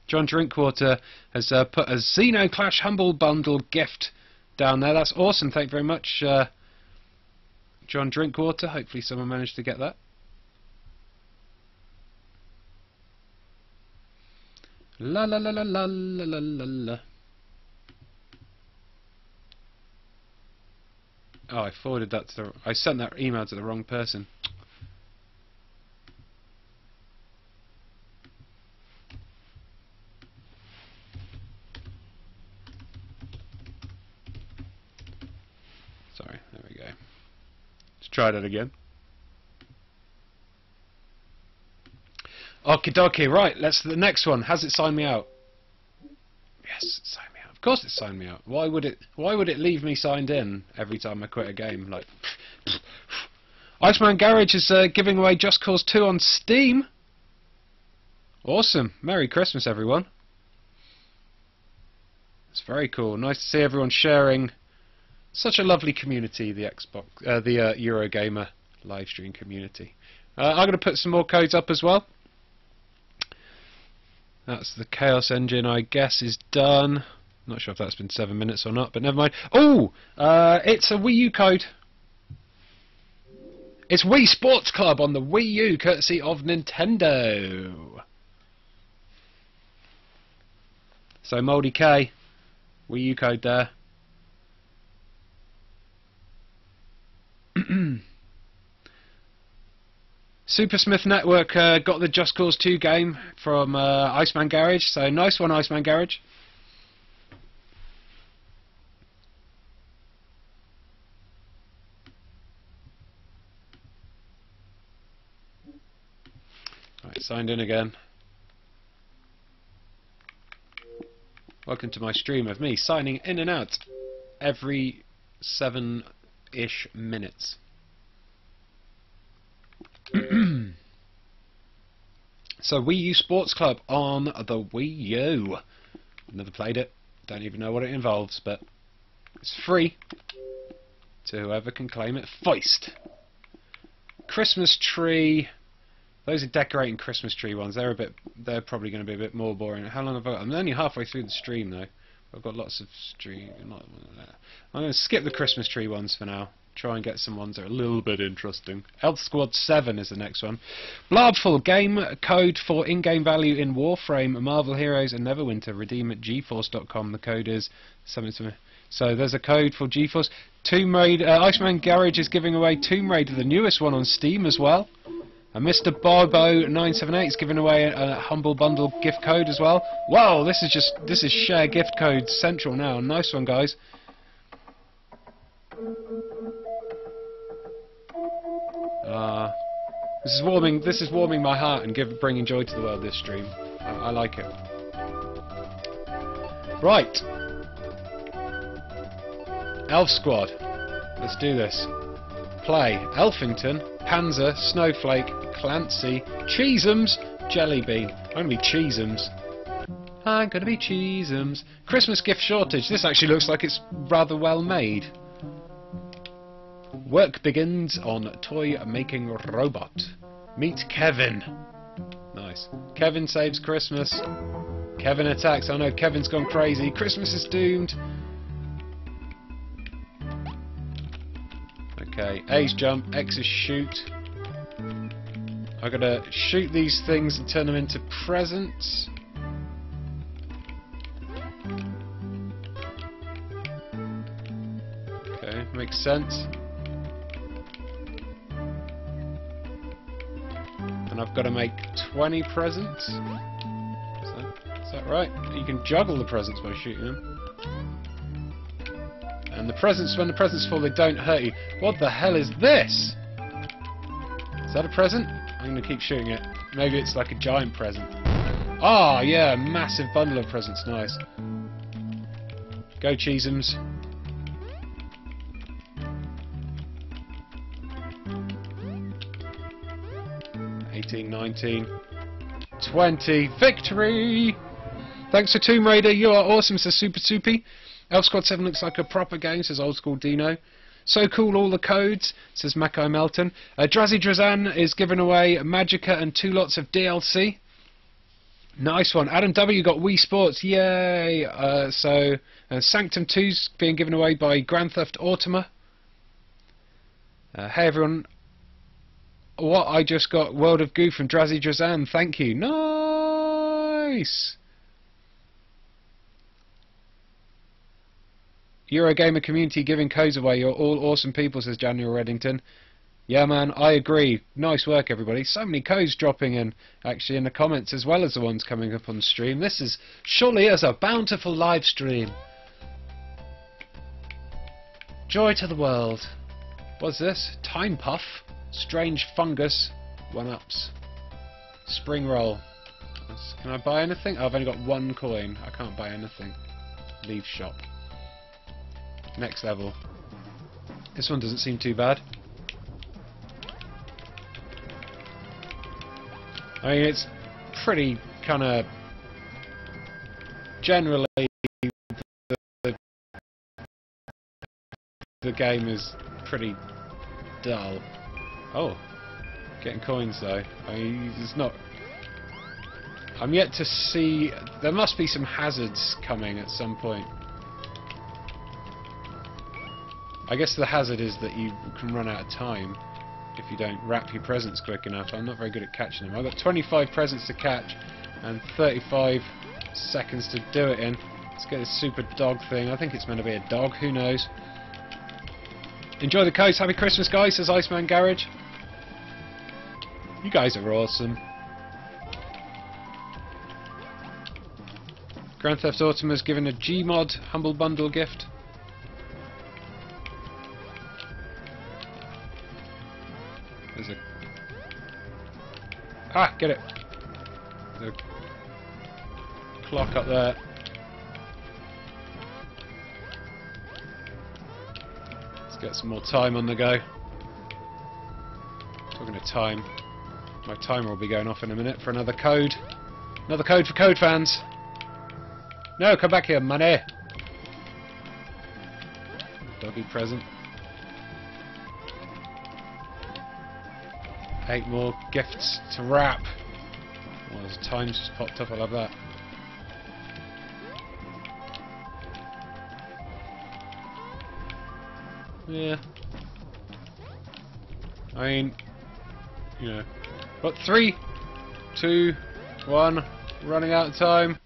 John Drinkwater has put a Xenoclash Humble Bundle gift down there. That's awesome. Thank you very much. John Drinkwater, hopefully someone managed to get that. La la la la la la la la. Oh, I forwarded that to the... I sent that email to the wrong person. Sorry, there we go. Try that again. Okie dokie, right, let's to the next one. Has it signed me out? Yes, it signed me out. Of course it signed me out. Why would it leave me signed in every time I quit a game? Like Iceman Garage is giving away Just Cause 2 on Steam. Awesome. Merry Christmas everyone. It's very cool. Nice to see everyone sharing. Such a lovely community, the Xbox, the Eurogamer livestream community. I'm going to put some more codes up as well. That's the Chaos Engine, I guess, is done. Not sure if that's been 7 minutes or not, but never mind. Oh, it's a Wii U code. It's Wii Sports Club on the Wii U, courtesy of Nintendo. So Moldy K, Wii U code there. Super Smith Network got the Just Cause 2 game from Iceman Garage, so nice one, Iceman Garage. Right, signed in again. Welcome to my stream of me signing in and out every 7-ish minutes. So Wii U Sports Club on the Wii U. Never played it. Don't even know what it involves, but it's free to whoever can claim it. Foist. Christmas tree. Those are decorating Christmas tree ones. They're a bit. They're probably going to be a bit more boring. How long have I? I'm only halfway through the stream though. I've got lots of stream. I'm going to skip the Christmas tree ones for now. Try and get some ones that are a little bit interesting. Elf Squad 7 is the next one. Blobful, game code for in-game value in Warframe, Marvel Heroes and Neverwinter. Redeem at GeForce.com. The code is something. So there's a code for GeForce. Tomb Raider. Iceman Garage is giving away Tomb Raider, the newest one on Steam as well. And Mr. Bobo978 is giving away a Humble Bundle gift code as well. Wow, this is share gift code central now. Nice one, guys. This is warming my heart and bringing joy to the world. This stream, I like it. Right, Elf Squad, let's do this. Play Elfington, Panzer, Snowflake, Clancy, Cheesums, Jellybean. I'm gonna be Cheesums. I'm gonna be Cheesums. Christmas gift shortage. This actually looks like it's rather well made. Work begins on toy making robot. Meet Kevin. Nice. Kevin saves Christmas. Kevin attacks. I know Kevin's gone crazy. Christmas is doomed. Okay. A's jump. X is shoot. I gotta shoot these things and turn them into presents. Okay. Makes sense. And I've got to make 20 presents. Is that right? You can juggle the presents by shooting them. And the presents, when the presents fall, they don't hurt you. What the hell is this? Is that a present? I'm going to keep shooting it. Maybe it's like a giant present. Ah, yeah, massive bundle of presents. Nice. Go Cheesums. '19, '20, victory! Thanks for Tomb Raider, you are awesome, says Super Soupy. Elf Squad 7 looks like a proper game, says Old School Dino. So cool, all the codes, says Mackay Melton. Drazzy Drazan is giving away Magicka and 2 lots of DLC. Nice one. Adam W got Wii Sports, yay! Sanctum 2's being given away by Grand Theft Automata. Hey everyone. What I just got, World of Goo from Drazzy Drazan, thank you. Nice. Eurogamer community giving codes away. You're all awesome people, says Daniel Reddington. Yeah, man, I agree. Nice work, everybody. So many codes dropping in, actually, in the comments, as well as the ones coming up on stream. This is surely as a bountiful live stream. Joy to the world. What's this? Time Puff. Strange fungus, 1-ups. Spring roll. Can I buy anything? Oh, I've only got 1 coin. I can't buy anything. Leave shop. Next level. This one doesn't seem too bad. I mean, it's pretty kind of generally the game is pretty dull. Oh, getting coins though. I mean, it's not. I'm yet to see. There must be some hazards coming at some point. I guess the hazard is that you can run out of time if you don't wrap your presents quick enough. I'm not very good at catching them. I've got 25 presents to catch and 35 seconds to do it in. Let's get this super dog thing. I think it's meant to be a dog. Who knows? Enjoy the codes. Happy Christmas, guys, says Iceman Garage. You guys are awesome. Grand Theft Auto has given a Gmod Humble Bundle gift. There's a... Ah, get it. There's a clock up there. Get some more time on the go. Talking of time, my timer will be going off in a minute for another code. Another code for code fans. No, come back here, money. Doggy present. 8 more gifts to wrap. Well, there's a time's just popped up, I love that. Yeah. I mean, you know. But 3, 2, 1, running out of time.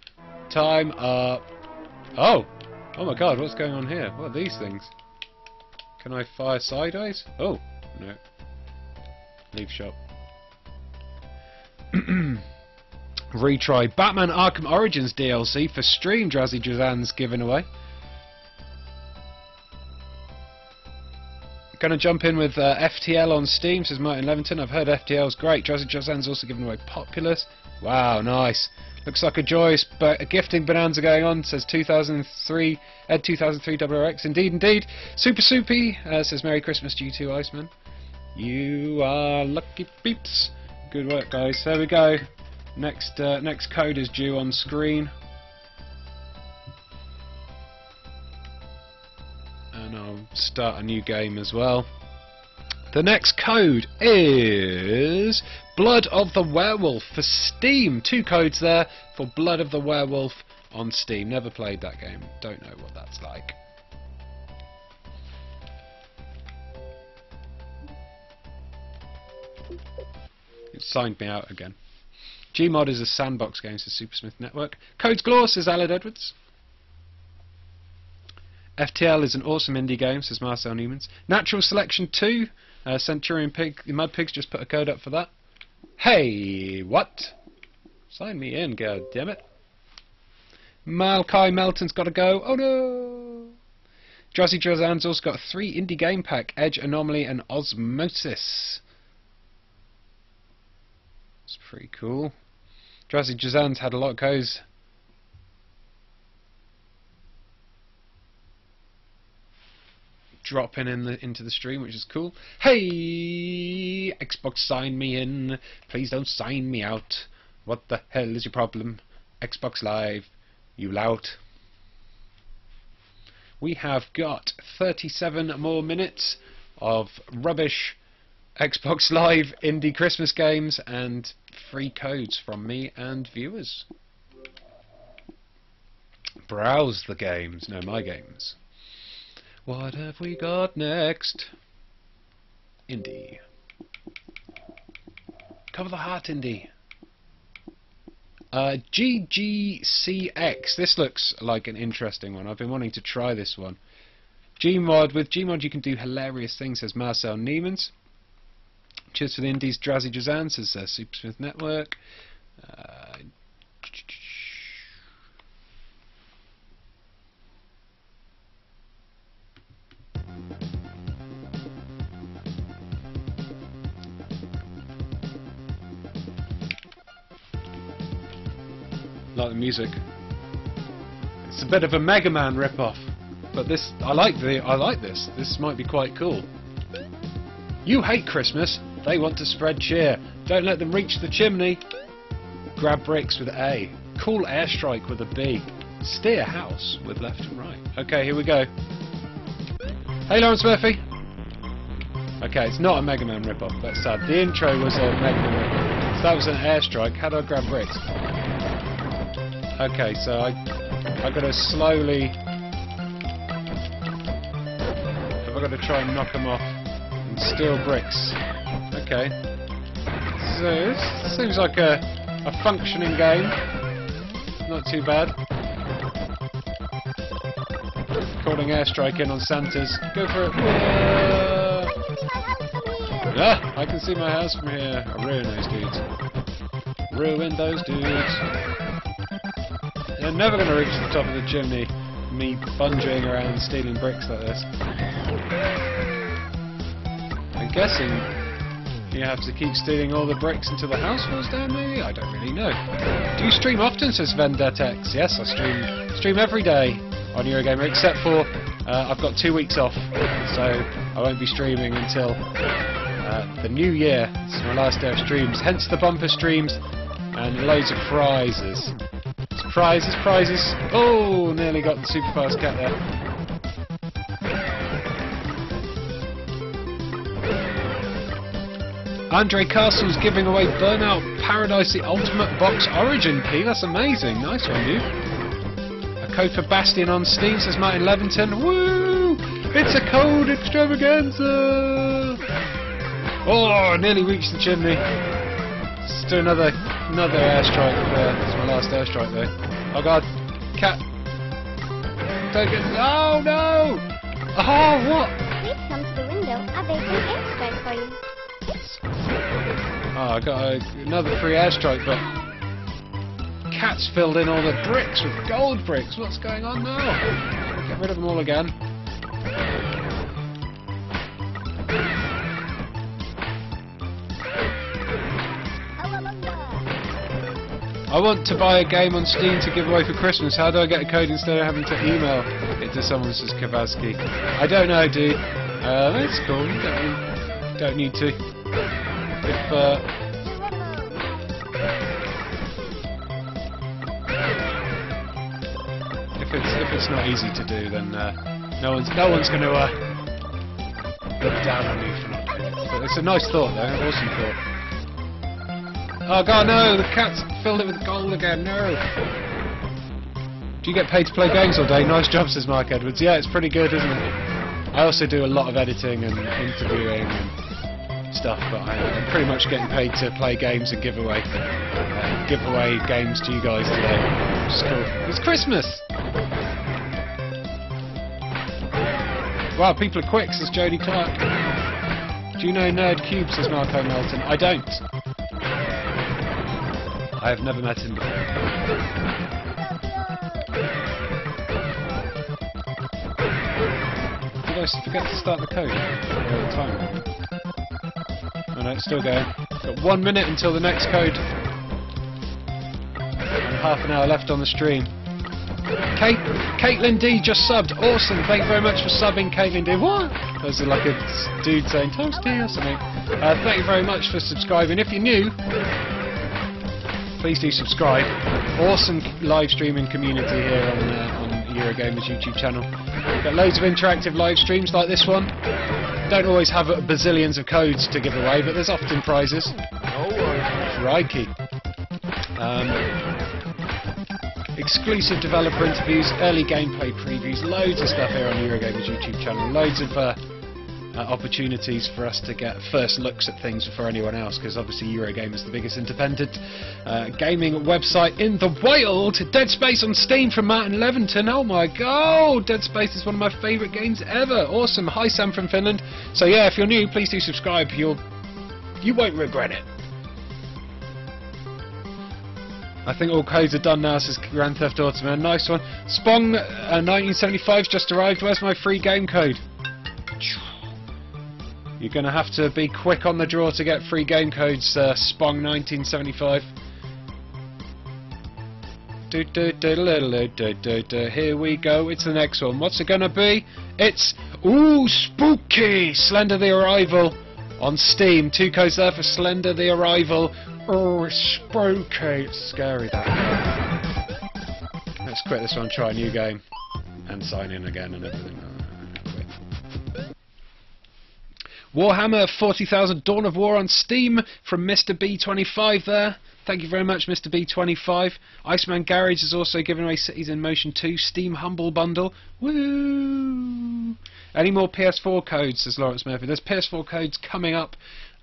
Time up. Oh! Oh my god, what's going on here? What are these things? Can I fire sideways? Oh, no. Leave shop. Retry Batman Arkham Origins DLC for stream. Drazzy Drazan's giveaway. Gonna jump in with FTL on Steam, says Martin Levington. I've heard FTL's great. Drazzy Drazan's also giving away Populous. Wow, nice. Looks like a joyous but a gifting bonanza going on, says 2003 Ed 2003 WRX. Indeed, indeed. Super Soupy says Merry Christmas to you too, Iceman. You are lucky peeps. Good work, guys. There we go. Next code is due on screen, and I'll start a new game as well. The next code is Blood of the Werewolf for Steam. 2 codes there for Blood of the Werewolf on Steam. Never played that game. Don't know what that's like. It signed me out again. Gmod is a sandbox game, says Supersmith Network. Codes Glor, says Aled Edwards. FTL is an awesome indie game, says Marcel Newmans. Natural Selection 2, Centurion Pig, the Mud Pigs just put a code up for that. Hey, what? Sign me in, god damn it. Malachi Melton's got to go. Oh no! Drazzy Drazan's also got 3 indie game pack: Edge, Anomaly, and Osmosis. It's pretty cool. Drazzy Drazan's had a lot of codes. Dropping into the stream, which is cool. Hey, Xbox, sign me in. Please don't sign me out. What the hell is your problem? Xbox Live, you lout. We have got 37 more minutes of rubbish Xbox Live indie Christmas games and free codes from me and viewers. Browse the games, no, my games. What have we got next? Indie. Cover the Heart Indie. GGCX. This looks like an interesting one. I've been wanting to try this one. Gmod. With Gmod you can do hilarious things, says Marcel Niemans. Cheers for the Indies, Drazzy Drazan, says Supersmith Network. Like the music. It's a bit of a Mega Man ripoff, but this I like this. This might be quite cool. You hate Christmas. They want to spread cheer. Don't let them reach the chimney. Grab bricks with A. Cool airstrike with a B. Steer house with left and right. Okay, here we go. Hey, Lawrence Murphy. Okay, it's not a Mega Man ripoff. That's sad. The intro was a Mega Man ripoff. So that was an airstrike. How do I grab bricks? Okay, so I've got to slowly... I've got to try and knock them off and steal bricks. Okay. So, this seems like a functioning game. Not too bad. Calling airstrike in on Santa's. Go for it. Ah, I can see my house from here. I ruined those dudes. Ruined those dudes. They're never going to reach the top of the chimney, me bungeeing around stealing bricks like this. I'm guessing you have to keep stealing all the bricks until the house falls down, maybe? I don't really know. Do you stream often, says Vendetex? Yes, I stream every day on Eurogamer, except for I've got 2 weeks off, so I won't be streaming until the new year. This is my last day of streams, hence the bumper streams and loads of prizes. Prizes, prizes! Oh, nearly got the super fast cat there. Andre Castle's giving away Burnout Paradise: The Ultimate Box Origin Key. That's amazing. Nice one, dude. A code for Bastion on Steam, says Martin Leventon. Woo! It's a code extravaganza! Oh, nearly reached the chimney. Let's do another airstrike there. That's my last airstrike though. Oh god, cat! Don't get. Oh no! Oh what? Please come to the window. I beg an airstrike for you. Oh, I got another free airstrike, but cat's filled in all the bricks with gold bricks. What's going on now? Get rid of them all again. I want to buy a game on Steam to give away for Christmas. How do I get a code instead of having to email it to someone, says Kavazki? I don't know, dude. That's cool. You don't need to. If, if it's not easy to do, then no one's going to look down on you for not doing it. But it's a nice thought, though. An awesome thought. Oh god, no! The cat's filled it with gold again, no! Do you get paid to play games all day? Nice job, says Mark Edwards. Yeah, it's pretty good, isn't it? I also do a lot of editing and interviewing and stuff, but I'm pretty much getting paid to play games and give away games to you guys today. It's cool. It's Christmas! Wow, people are quick, says Jodie Clark. Do you know Nerd Cube, says Marco Melton? I don't. I have never met him before. Did I forget to start the code? The timer. Oh no, it's still going. Got 1 minute until the next code. And half an hour left on the stream. Caitlin D just subbed. Awesome. Thank you very much for subbing, Caitlin D. What? There's like a dude saying toasty or something. Thank you very much for subscribing. If you're new, please do subscribe. Awesome live streaming community here on Eurogamer's YouTube channel. We've got loads of interactive live streams like this one. Don't always have bazillions of codes to give away, but there's often prizes. Crikey. Exclusive developer interviews, early gameplay previews, loads of stuff here on Eurogamer's YouTube channel. Loads of opportunities for us to get first looks at things before anyone else, because obviously Eurogamer is the biggest independent gaming website in the world. Dead Space on Steam from Martin Leventon. Oh my god, Dead Space is one of my favourite games ever. Awesome. Hi Sam from Finland. So yeah, if you're new, please do subscribe. You won't regret it. I think all codes are done now, says Grand Theft Auto Man. Nice one. Spong 1975's just arrived. Where's my free game code? You're going to have to be quick on the draw to get free game codes, Spong 1975. Here we go, it's the next one. What's it going to be? It's, ooh, spooky! Slender the Arrival on Steam. 2 codes there for Slender the Arrival. Oh, it's spooky. It's scary, that. Let's quit this one, try a new game. And sign in again and everything. Warhammer 40,000 Dawn of War on Steam from Mr. B25 there. Thank you very much, Mr. B25. Iceman Garage is also giving away Cities in Motion 2 Steam Humble Bundle. Woo! Any more PS4 codes, says Lawrence Murphy. There's PS4 codes coming up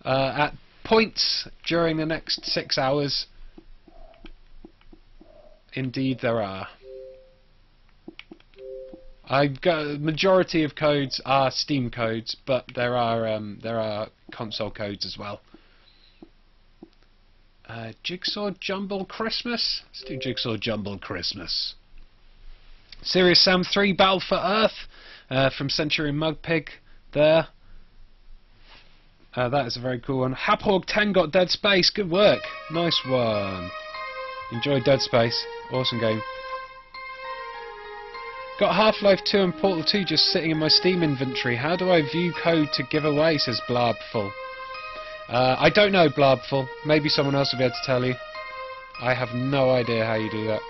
at points during the next 6 hours. Indeed there are. I've got the majority of codes are Steam codes, but there are console codes as well. Jigsaw Jumble Christmas. Let's do Jigsaw Jumble Christmas. Serious Sam 3 Battle for Earth from Century Mugpig. There. That is a very cool one. Haphog 10 got Dead Space. Good work. Nice one. Enjoy Dead Space. Awesome game. Got Half-Life 2 and Portal 2 just sitting in my Steam inventory. How do I view code to give away, says Blarbful. I don't know, Blarbful. Maybe someone else will be able to tell you. I have no idea how you do that.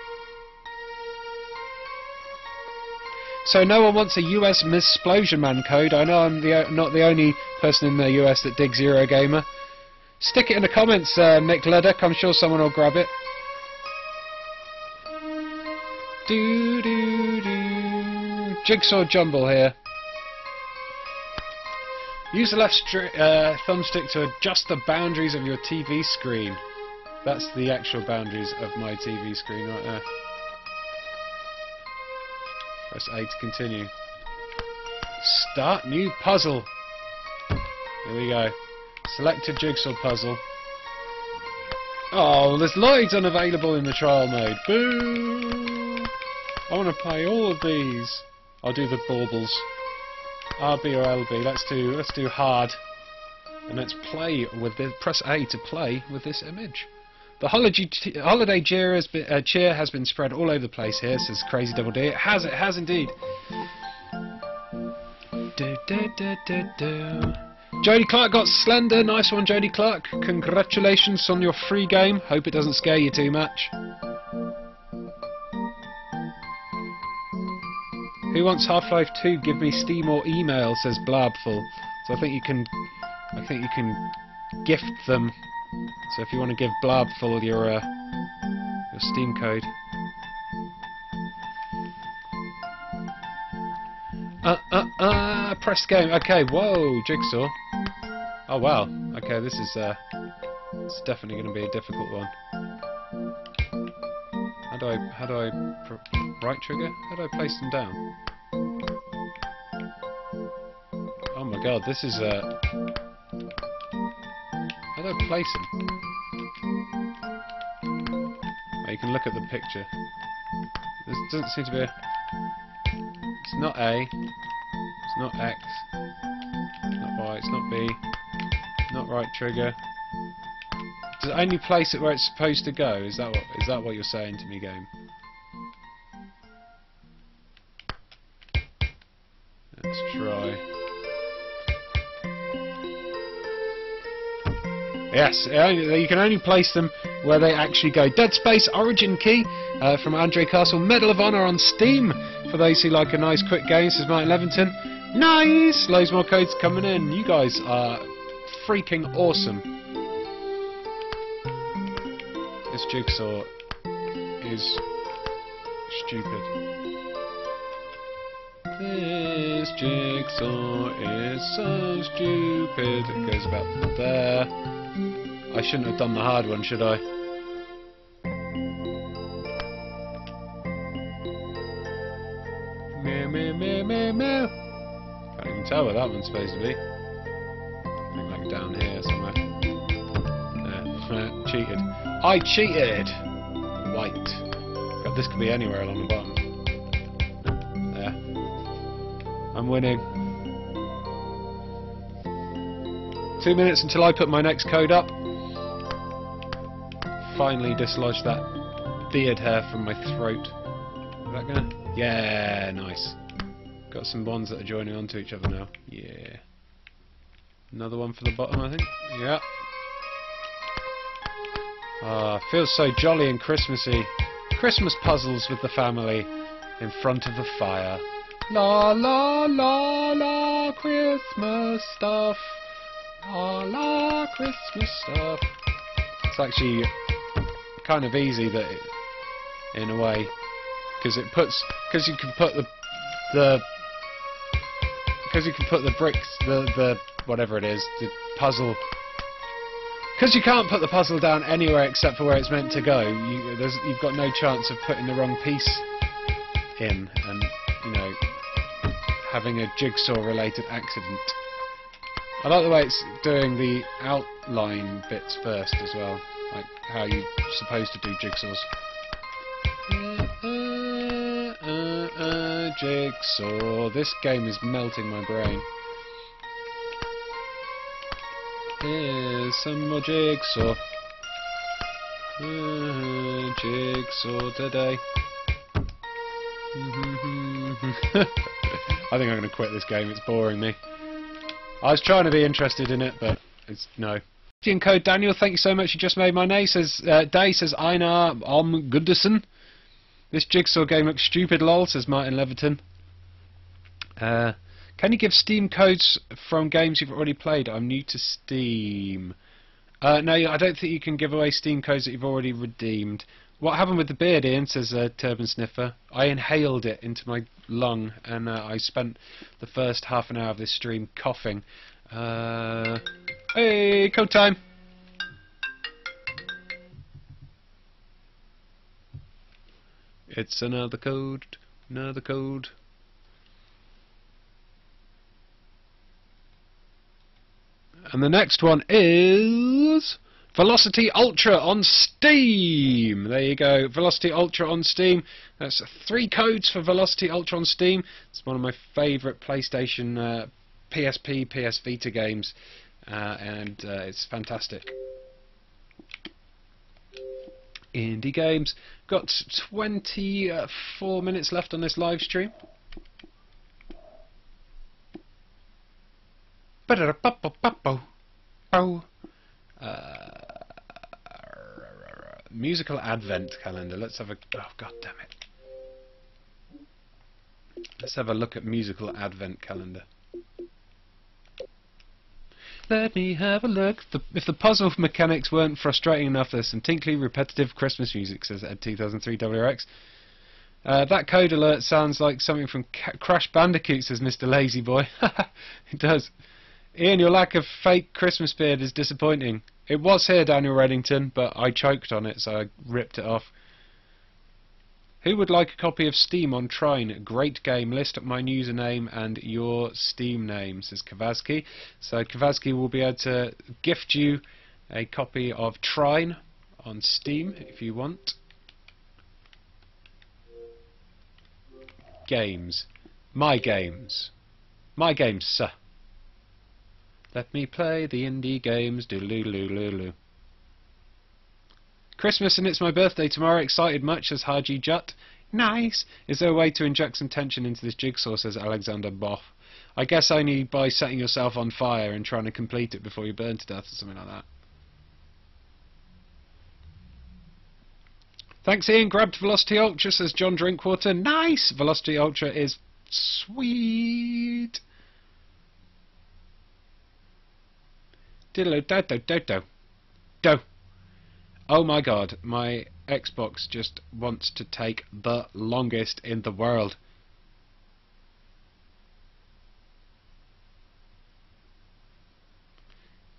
So no one wants a US Misplosion Man code. I know I'm not the only person in the US that digs Eurogamer. Stick it in the comments, Nick Leduc. I'm sure someone will grab it. Do do do. Jigsaw Jumble here. Use the left thumbstick to adjust the boundaries of your TV screen. That's the actual boundaries of my TV screen right there. Press A to continue. Start new puzzle. There we go. Select a jigsaw puzzle. Oh, there's loads unavailable in the trial mode. Boo! I want to play all of these. I'll do the baubles. RB or LB. Let's do hard. And let's play with the press A to play with this image. The holiday cheer has been spread all over the place here, says Crazy Double D. It has indeed. Du, du, du, du, du. Jodie Clark got Slender. Nice one, Jodie Clark. Congratulations on your free game. Hope it doesn't scare you too much. Who wants Half-Life 2? Give me Steam or email, says Blarbful. So I think you can gift them. So if you want to give Blarbful your Steam code. Press game. Okay, whoa, Jigsaw. Oh wow. Okay, this is it's definitely going to be a difficult one. How do I right trigger? How do I place them down? Oh my god, this is how do I place them? Oh, you can look at the picture. This doesn't seem to be a... It's not A. It's not X. It's not Y. It's not B. It's not right trigger. Does it only place it where it's supposed to go? Is that what you're saying to me, game? Let's try. Yes, you can only place them where they actually go. Dead Space Origin Key from Andre Castle. Medal of Honor on Steam for those who like a nice quick game, says Martin Leventon. Nice! Loads more codes coming in. You guys are freaking awesome. This jigsaw is stupid. This jigsaw is so stupid. It goes about there. I shouldn't have done the hard one, should I? Meow, meow, meow, meow, meow. Can't even tell where that one's supposed to be. I think like down here somewhere. No, cheated. I cheated! White. God, this could be anywhere along the bottom. There. I'm winning. 2 minutes until I put my next code up. Finally dislodge that beard hair from my throat. Is that gonna? Yeah, nice. Got some ones that are joining onto each other now. Yeah. Another one for the bottom, I think. Yeah. Ah, feels so jolly and Christmassy. Christmas puzzles with the family in front of the fire. La la la la Christmas stuff. La la Christmas stuff. It's actually kind of easy that it, in a way, because you can put the bricks, the whatever it is, the puzzle, because you can't put the puzzle down anywhere except for where it's meant to go. You've got no chance of putting the wrong piece in, and you know, having a jigsaw-related accident. I like the way it's doing the outline bits first as well, like how you're supposed to do jigsaws. Jigsaw. This game is melting my brain. Here's some more jigsaw. Jigsaw today. I think I'm going to quit this game, it's boring me. I was trying to be interested in it, but it's no. In code Daniel, thank you so much, you just made my day, says Einar Om Gunderson. This Jigsaw game looks stupid lol, says Martin Leverton. Can you give Steam codes from games you've already played? I'm new to Steam. No, I don't think you can give away Steam codes that you've already redeemed. What happened with the beard, Ian, says Turban Sniffer? I inhaled it into my lung, and I spent the first half an hour of this stream coughing. Hey, code time! It's another code, another code. And the next one is Velocity Ultra on Steam. There you go, Velocity Ultra on Steam. That's 3 codes for Velocity Ultra on Steam. It's one of my favourite PlayStation, PSP, PS Vita games, and it's fantastic. Indie games. Got 24 minutes left on this live stream. Musical Advent Calendar. Let's have a... Oh, God damn it. Let's have a look at Musical Advent Calendar. Let me have a look. If the puzzle mechanics weren't frustrating enough, there's some tinkly, repetitive Christmas music, says Ed 2003 WRX. That code alert sounds like something from Crash Bandicoot, says Mr. Lazy Boy. It does. Ian, your lack of fake Christmas beard is disappointing. It was here, Daniel Reddington, but I choked on it, so I ripped it off. Who would like a copy of Steam on Trine? Great game. List up my username and your Steam name, says Kavazki. So Kavazki will be able to gift you a copy of Trine on Steam if you want. Games. My games. My games, sir. Let me play the indie games, do-loo-loo-loo-loo. Christmas and it's my birthday tomorrow, excited much, says Haji Jut. Nice! Is there a way to inject some tension into this jigsaw, says Alexander Boff. I guess only by setting yourself on fire and trying to complete it before you burn to death or something like that. Thanks Ian, grabbed Velocity Ultra, says John Drinkwater. Nice! Velocity Ultra is sweet! Diddle-o-do-do-do-do. Oh my god, my Xbox just wants to take the longest in the world.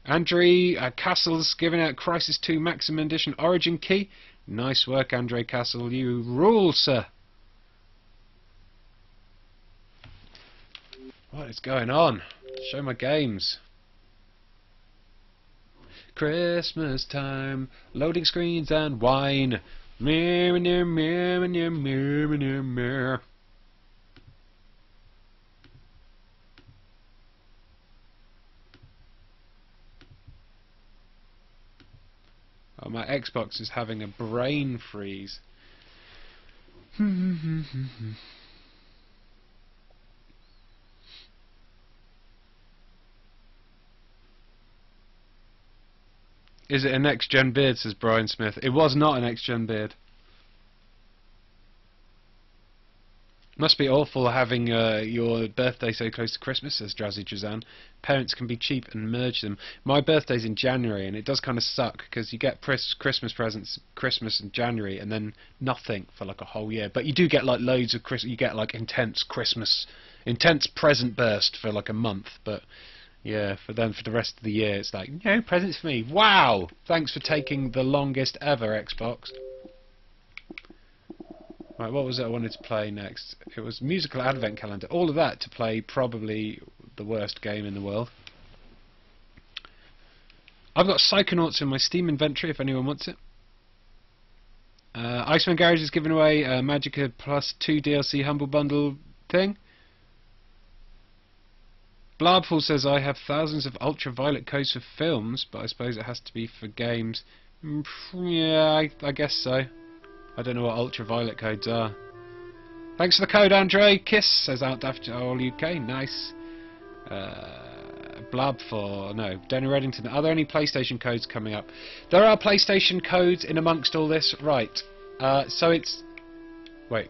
Andre Castle's giving out Crisis 2 Maximum Edition Origin Key. Nice work, Andre Castle. You rule, sir. What is going on? Show my games. Christmas time, loading screens and wine. Mirror, mirror, mirror, mirror, mirror, mirror. Oh, my Xbox is having a brain freeze. Is it a next-gen beard, says Brian Smith. It was not a next-gen beard. Must be awful having your birthday so close to Christmas, says Jazzy Jazan. Parents can be cheap and merge them. My birthday's in January, and it does kind of suck, because you get Christmas presents, Christmas and January, and then nothing for like a whole year. But you do get like loads of Christmas, you get like intense Christmas, intense present burst for like a month, but... Yeah, for the rest of the year, it's like, no presents for me. Wow! Thanks for taking the longest ever, Xbox. Right, what was it I wanted to play next? It was Musical Advent Calendar. All of that to play probably the worst game in the world. I've got Psychonauts in my Steam inventory if anyone wants it. Iceman Garage is giving away a Magicka Plus 2 DLC Humble Bundle thing. Blabful says, I have thousands of ultraviolet codes for films, but I suppose it has to be for games. Yeah, I guess so. I don't know what ultraviolet codes are. Thanks for the code, Andre. Kiss says out after all UK. Nice. Blab for no. Danny Reddington. Are there any PlayStation codes coming up? There are PlayStation codes in amongst all this, right? So it's wait.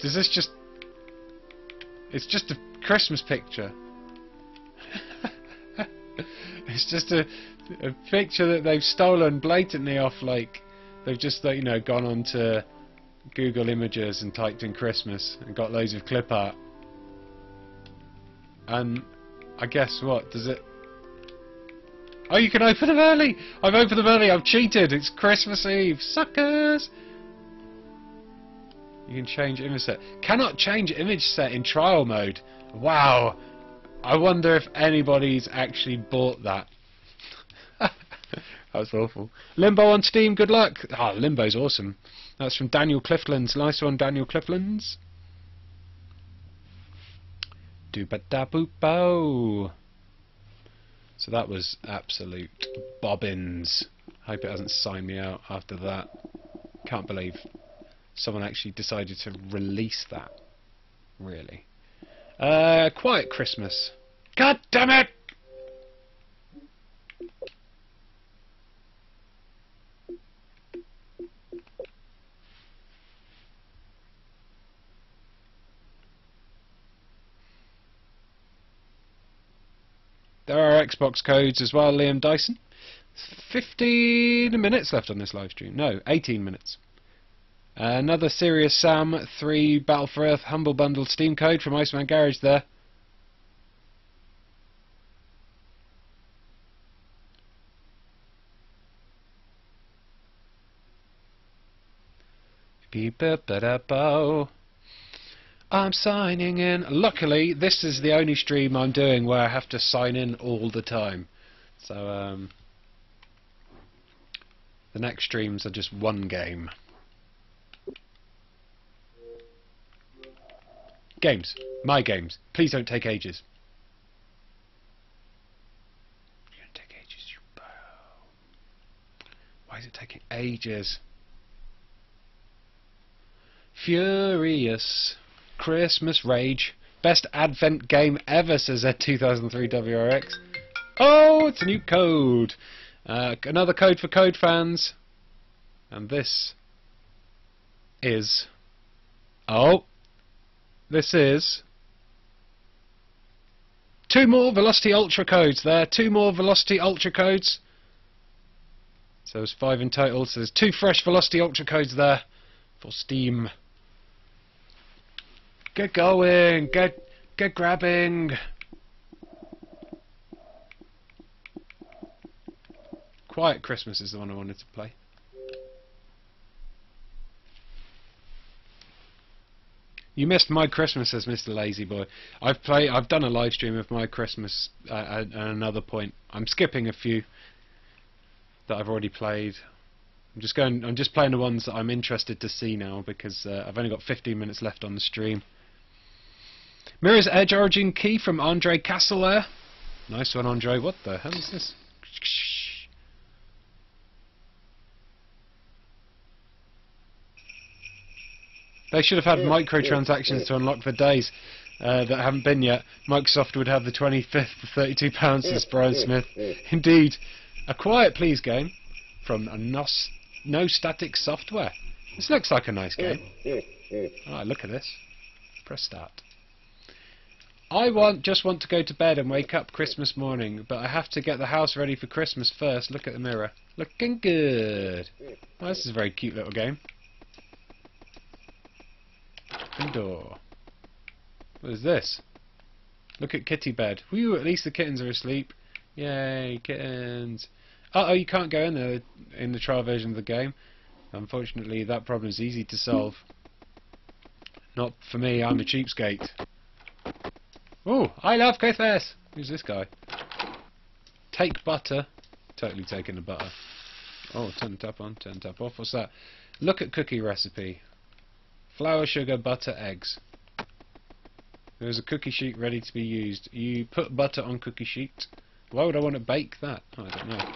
Does this just? It's just a Christmas picture. It's just a picture that they've stolen blatantly off, like, they've just, you know, gone on to Google Images and typed in Christmas and got loads of clip art. And I guess what? Does it... Oh, you can open them early! I've opened them early, I've cheated! It's Christmas Eve! Suckers! You can change image set. Cannot change image set in trial mode. Wow! I wonder if anybody's actually bought that. That was awful. Limbo on Steam, good luck! Ah, oh, Limbo's awesome. That's from Daniel Cliflands. Nice one, Daniel Cliflands. Do-ba-da-boop-bow. So that was absolute bobbins. Hope it hasn't signed me out after that. Can't believe someone actually decided to release that. Really. Quiet Christmas. God damn it! There are Xbox codes as well, Liam Dyson. 15 minutes left on this live stream. No, 18 minutes. Another Serious Sam 3 Battle for Earth Humble Bundle Steam code from Iceman Garage there. I'm signing in. Luckily, this is the only stream I'm doing where I have to sign in all the time. So, the next streams are just one game. Games. My games. Please don't take ages. You don't take ages, you bow. Why is it taking ages? Furious. Christmas Rage. Best Advent game ever, says Z2003 WRX. Oh, it's a new code. Another code for code fans. And this is... Oh. This is two more Velocity Ultra codes there. Two more Velocity Ultra codes. So there's 5 in total. So there's 2 fresh Velocity Ultra codes there for Steam. Get going. Get grabbing. Quiet Christmas is the one I wanted to play. You missed My Christmas, says Mr. Lazy Boy. I've done a live stream of My Christmas at another point. I'm skipping a few that I've already played. I'm just playing the ones that I'm interested to see now because I've only got 15 minutes left on the stream. Mirror's Edge Origin Key from Andre Castle there. Nice one, Andre. What the hell is this? They should have had microtransactions to unlock for days that haven't been yet. Microsoft would have the 25th for £32, says Brian Smith. Indeed. A Quiet Please game from No Static Software. This looks like a nice game. Alright, look at this. Press start. I just want to go to bed and wake up Christmas morning, but I have to get the house ready for Christmas first. Look at the mirror. Looking good. Well, this is a very cute little game. Door. What is this? Look at kitty bed. Whew, at least the kittens are asleep. Yay, kittens. Uh-oh, you can't go in there in the trial version of the game. Unfortunately, that problem is easy to solve. Not for me, I'm a cheapskate. Oh, I love Christmas! Who's this guy? Take butter. Totally taking the butter. Oh, turn the tap on, turn the tap off. What's that? Look at cookie recipe. Flour, sugar, butter, eggs. There is a cookie sheet ready to be used. You put butter on cookie sheet, Why would I want to bake that? I don't know.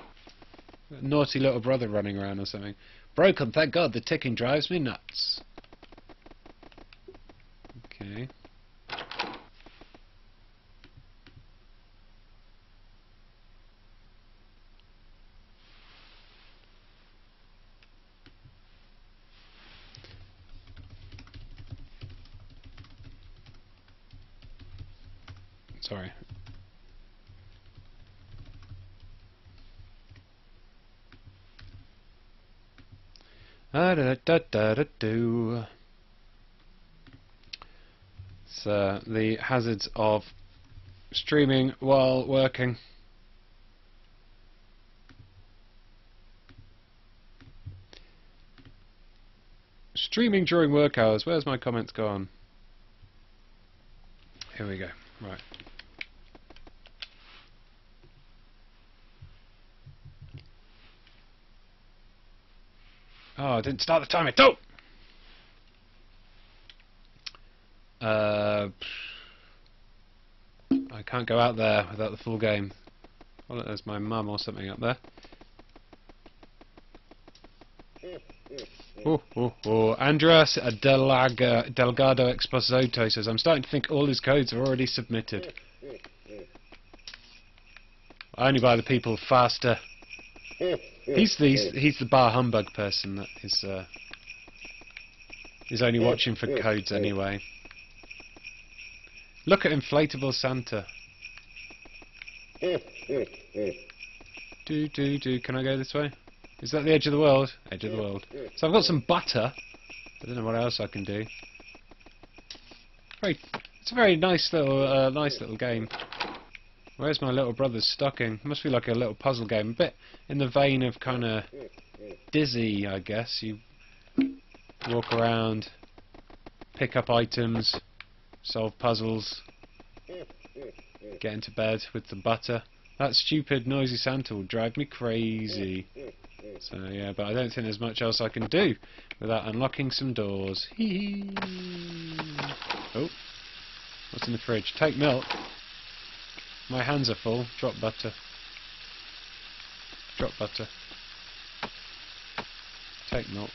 A naughty little brother running around or something. Broken, thank God, the ticking drives me nuts. Okay. Sorry. So the hazards of streaming while working. Streaming during work hours. Where's my comments gone? Here we go. Right. Oh, I didn't start the timer. Don't! I can't go out there without the full game. Oh, look, there's my mum or something up there. Oh, oh, oh. Andreas Delgado Exposito says, I'm starting to think all his codes are already submitted. Only by the people faster. He's the bar humbug person that is only watching for codes anyway. Look at Inflatable Santa. Can I go this way? Is that the edge of the world? Edge of the world. So I've got some butter. I don't know what else I can do. It's a very nice little game. Where's my little brother's stocking? Must be like a little puzzle game, a bit in the vein of kind of Dizzy, I guess. You walk around, pick up items, solve puzzles, get into bed with the butter. That stupid noisy Santa will drive me crazy. So yeah, but I don't think there's much else I can do without unlocking some doors. Hee hee. Oh, what's in the fridge? Take milk. My hands are full. Drop butter. Drop butter. Take milk.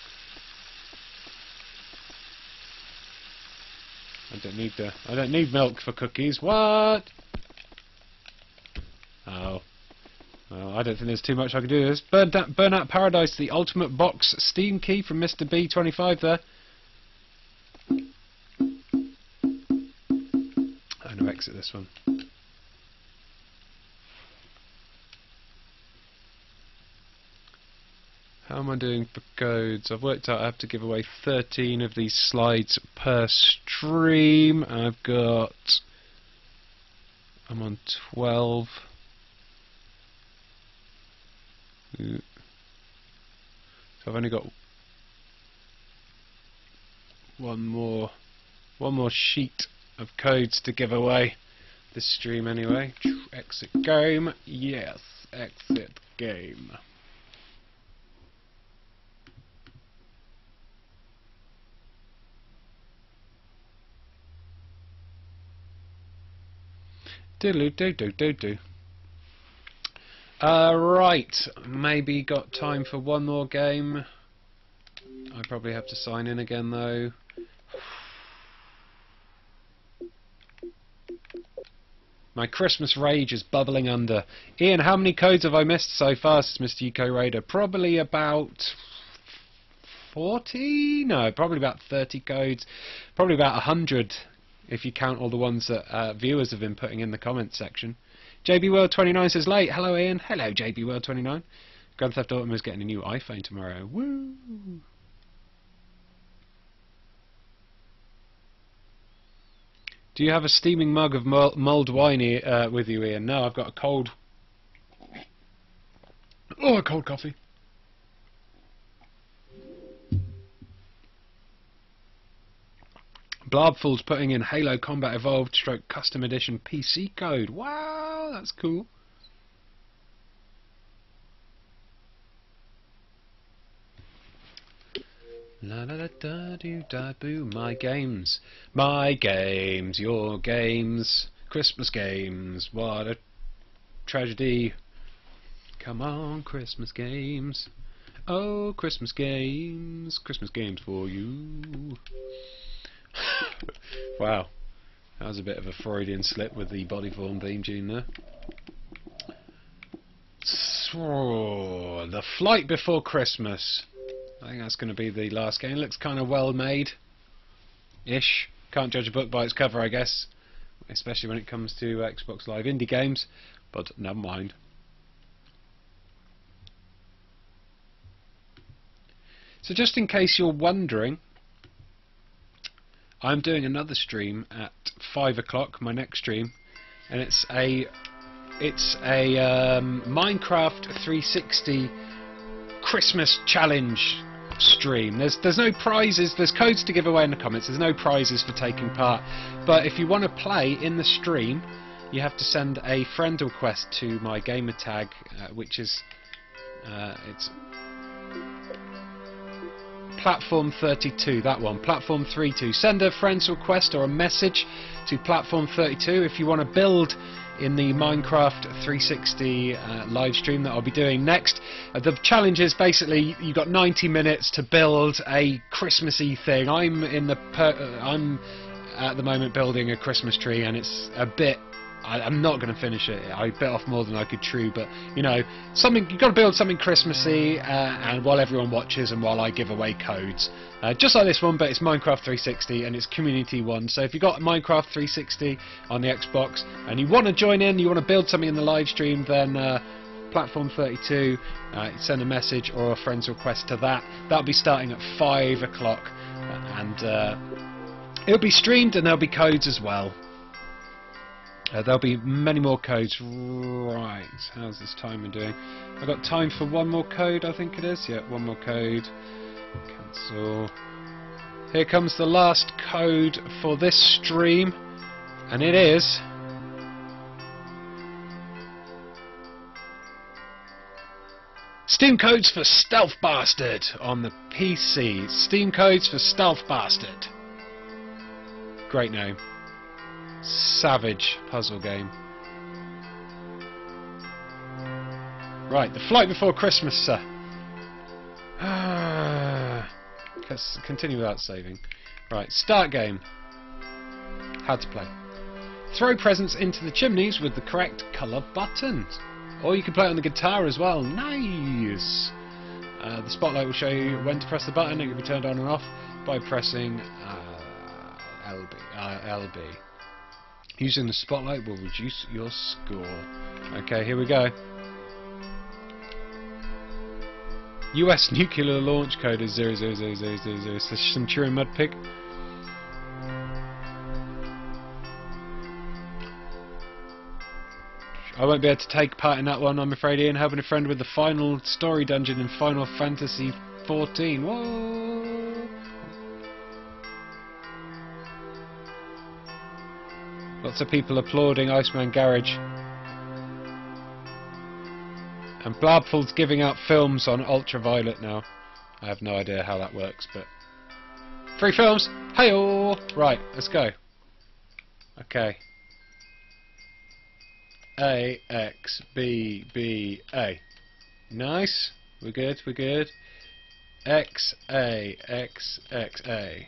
I don't need milk for cookies. What? Oh. Well, I don't think there's too much I can do with this. Burnout Paradise, the ultimate box. Steam key from Mr. B25 there. I'm going to exit this one. How am I doing for codes? I've worked out I have to give away 13 of these slides per stream. I'm on 12. So I've only got one more sheet of codes to give away this stream anyway. Exit game. Yes, exit game. Right, maybe got time for one more game. I probably have to sign in again though. My Christmas rage is bubbling under. Ian, how many codes have I missed so far, says Mr. UK Raider? Probably about 40? No, probably about 30 codes. Probably about 100. If you count all the ones that viewers have been putting in the comments section. JBWorld29 says late. Hello, Ian. Hello, JBWorld29. Grand Theft Auto is getting a new iPhone tomorrow. Woo! Do you have a steaming mug of mulled wine with you, Ian? No, I've got a cold... Oh, a cold coffee. Blobfool's putting in Halo Combat Evolved / Custom Edition PC code. Wow, that's cool. La la la da do da boo. My games, your games, Christmas games. What a tragedy. Come on, Christmas games. Oh, Christmas games for you. Wow, that was a bit of a Freudian slip with the Bodyform theme tune there. So, The Flight Before Christmas. I think that's going to be the last game. It looks kind of well made-ish. Can't judge a book by its cover, I guess. Especially when it comes to Xbox Live indie games. But never mind. So just in case you're wondering, I'm doing another stream at 5 o'clock, my next stream, and it's a Minecraft 360 Christmas challenge stream. There's no prizes, there's codes to give away in the comments, there's no prizes for taking part, but if you want to play in the stream, you have to send a friend request to my gamer tag, which is it's Platform 32, that one, Platform 32. Send a friend's request or a message to Platform 32 if you want to build in the Minecraft 360 live stream that I'll be doing next. The challenge is basically you've got 90 minutes to build a Christmassy thing. I'm at the moment building a Christmas tree, and it's a bit. I'm not going to finish it. I bit off more than I could chew, but you know, something you've got to build something Christmassy, and while everyone watches and while I give away codes, just like this one, but it's Minecraft 360 and it's community one. So if you've got Minecraft 360 on the Xbox and you want to join in, you want to build something in the live stream, then Platform 32, send a message or a friend's request to that. That'll be starting at 5 o'clock, and it'll be streamed and there'll be codes as well. There'll be many more codes. Right, how's this timing doing? I've got time for one more code, I think it is. Yeah, one more code. Cancel. Here comes the last code for this stream, and it is... Steam codes for Stealth Bastard on the PC. Steam codes for Stealth Bastard. Great name. Savage puzzle game. Right, The Flight Before Christmas, sir. Let's continue without saving. Right, start game. How to play. Throw presents into the chimneys with the correct colour buttons. Or you can play it on the guitar as well. Nice! The spotlight will show you when to press the button. It can be turned on and off by pressing LB. Using the spotlight will reduce your score. Okay, here we go. US nuclear launch code is 00000. Is this Centurion Mudpig? I won't be able to take part in that one, I'm afraid, Ian. Helping a friend with the final story dungeon in Final Fantasy XIV. Whoa! Lots of people applauding Iceman Garage. And Bladful's giving out films on Ultraviolet now. I have no idea how that works, but... Free films! Hey-oh! Right, let's go. Okay. A, X, B, B, A. Nice. We're good, we're good. X, A, X, X, A.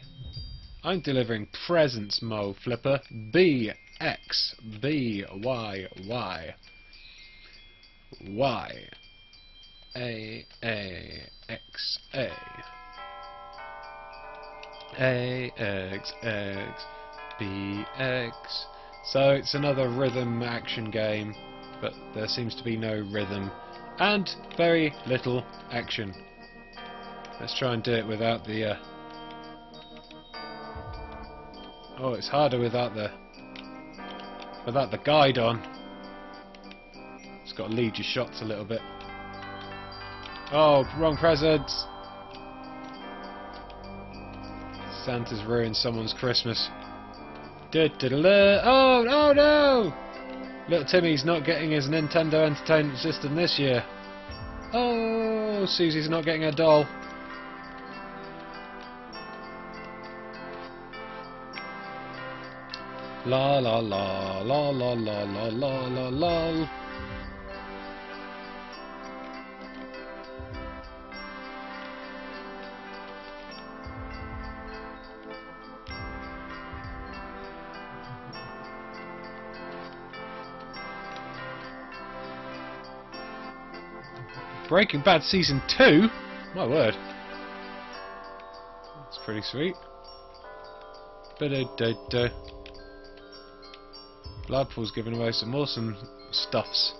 I'm delivering presents, Mo Flipper. B, X, B, Y, Y. Y. A, X, A. A, X, X, B, X. So it's another rhythm action game, but there seems to be no rhythm and very little action. Let's try and do it without the... Oh, it's harder without the guide on. It's got to lead your shots a little bit. Oh, wrong presents. Santa's ruined someone's Christmas. Oh, oh no! Little Timmy's not getting his Nintendo Entertainment System this year. Oh, Susie's not getting her doll. La la la la la la la la la la. Breaking Bad Season 2? My word. That's pretty sweet. Bloodpool's giving away some awesome stuffs.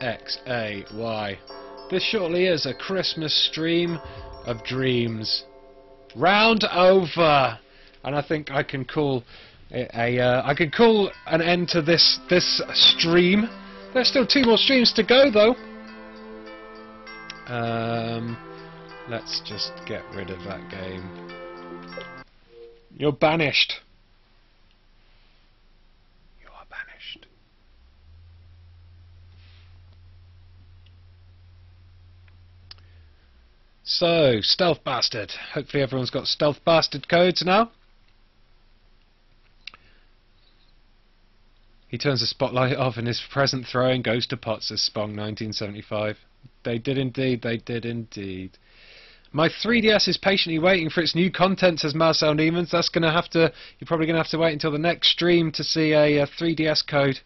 XAY. This shortly is a Christmas stream of dreams. Round over! And I think I can call it a, I can call an end to this stream. There's still 2 more streams to go though. Let's just get rid of that game. You're banished. You are banished. So, Stealth Bastard. Hopefully everyone's got Stealth Bastard codes now. He turns the spotlight off and his present throwing goes to pots, says Spong 1975. They did indeed, they did indeed. My 3DS is patiently waiting for its new content, says Marcel Niemans. That's going to have to... You're probably going to have to wait until the next stream to see a 3DS code.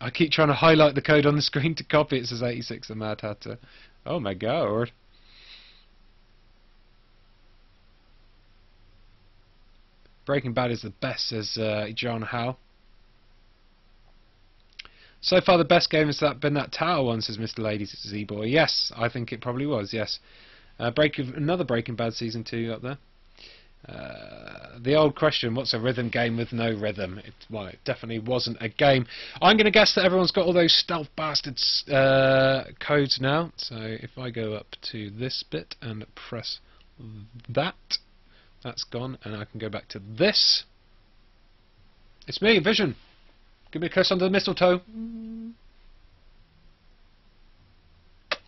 I keep trying to highlight the code on the screen to copy it, says 86 the Mad Hatter. Oh my god. Breaking Bad is the best, says John Howe. So far the best game has been that Tower one, says Mr. Ladies Z-Boy. Yes, I think it probably was, yes. Another Breaking Bad Season 2 up there. The old question, what's a rhythm game with no rhythm? Well, it definitely wasn't a game. I'm going to guess that everyone's got all those Stealth Bastards codes now. So if I go up to this bit and press that, that's gone. And I can go back to this. It's me, Vision. Give me a kiss under the mistletoe.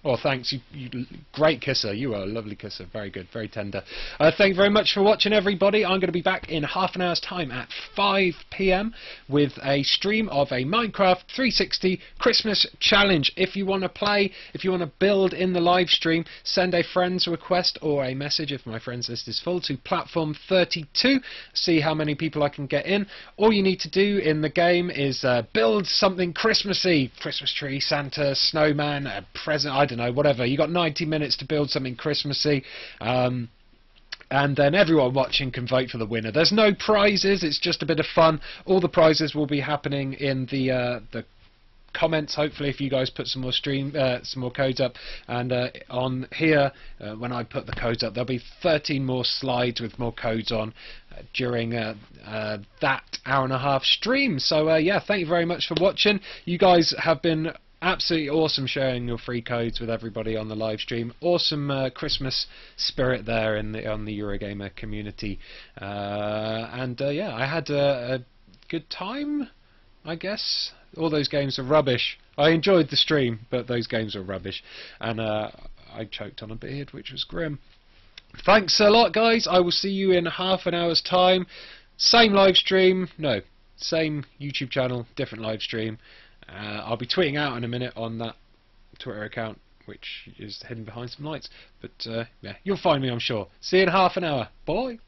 Oh, thanks. You great kisser. You are a lovely kisser. Very good. Very tender. Thank you very much for watching, everybody. I'm going to be back in half an hour's time at 5 PM with a stream of a Minecraft 360 Christmas challenge. If you want to play, if you want to build in the live stream, send a friend's request or a message if my friends list is full to platform 32. See how many people I can get in. All you need to do in the game is build something Christmassy. Christmas tree, Santa, snowman, a present. I don't know, whatever. You got 90 minutes to build something Christmassy, and then everyone watching can vote for the winner. There's no prizes, it's just a bit of fun. All the prizes will be happening in the comments, hopefully, if you guys put some more codes up. And on here, when I put the codes up, there'll be 13 more slides with more codes on during that hour-and-a-half stream. So yeah, thank you very much for watching. You guys have been absolutely awesome sharing your free codes with everybody on the live stream. Awesome Christmas spirit there in the on the Eurogamer community. Yeah, I had a good time, I guess. All those games are rubbish. I enjoyed the stream, but those games are rubbish. And I choked on a beard, which was grim. Thanks a lot, guys. I will see you in half an hour's time. Same live stream. No, same YouTube channel, different live stream. I'll be tweeting out in a minute on that Twitter account, which is hidden behind some lights. But yeah, you'll find me, I'm sure. See you in half an hour. Bye.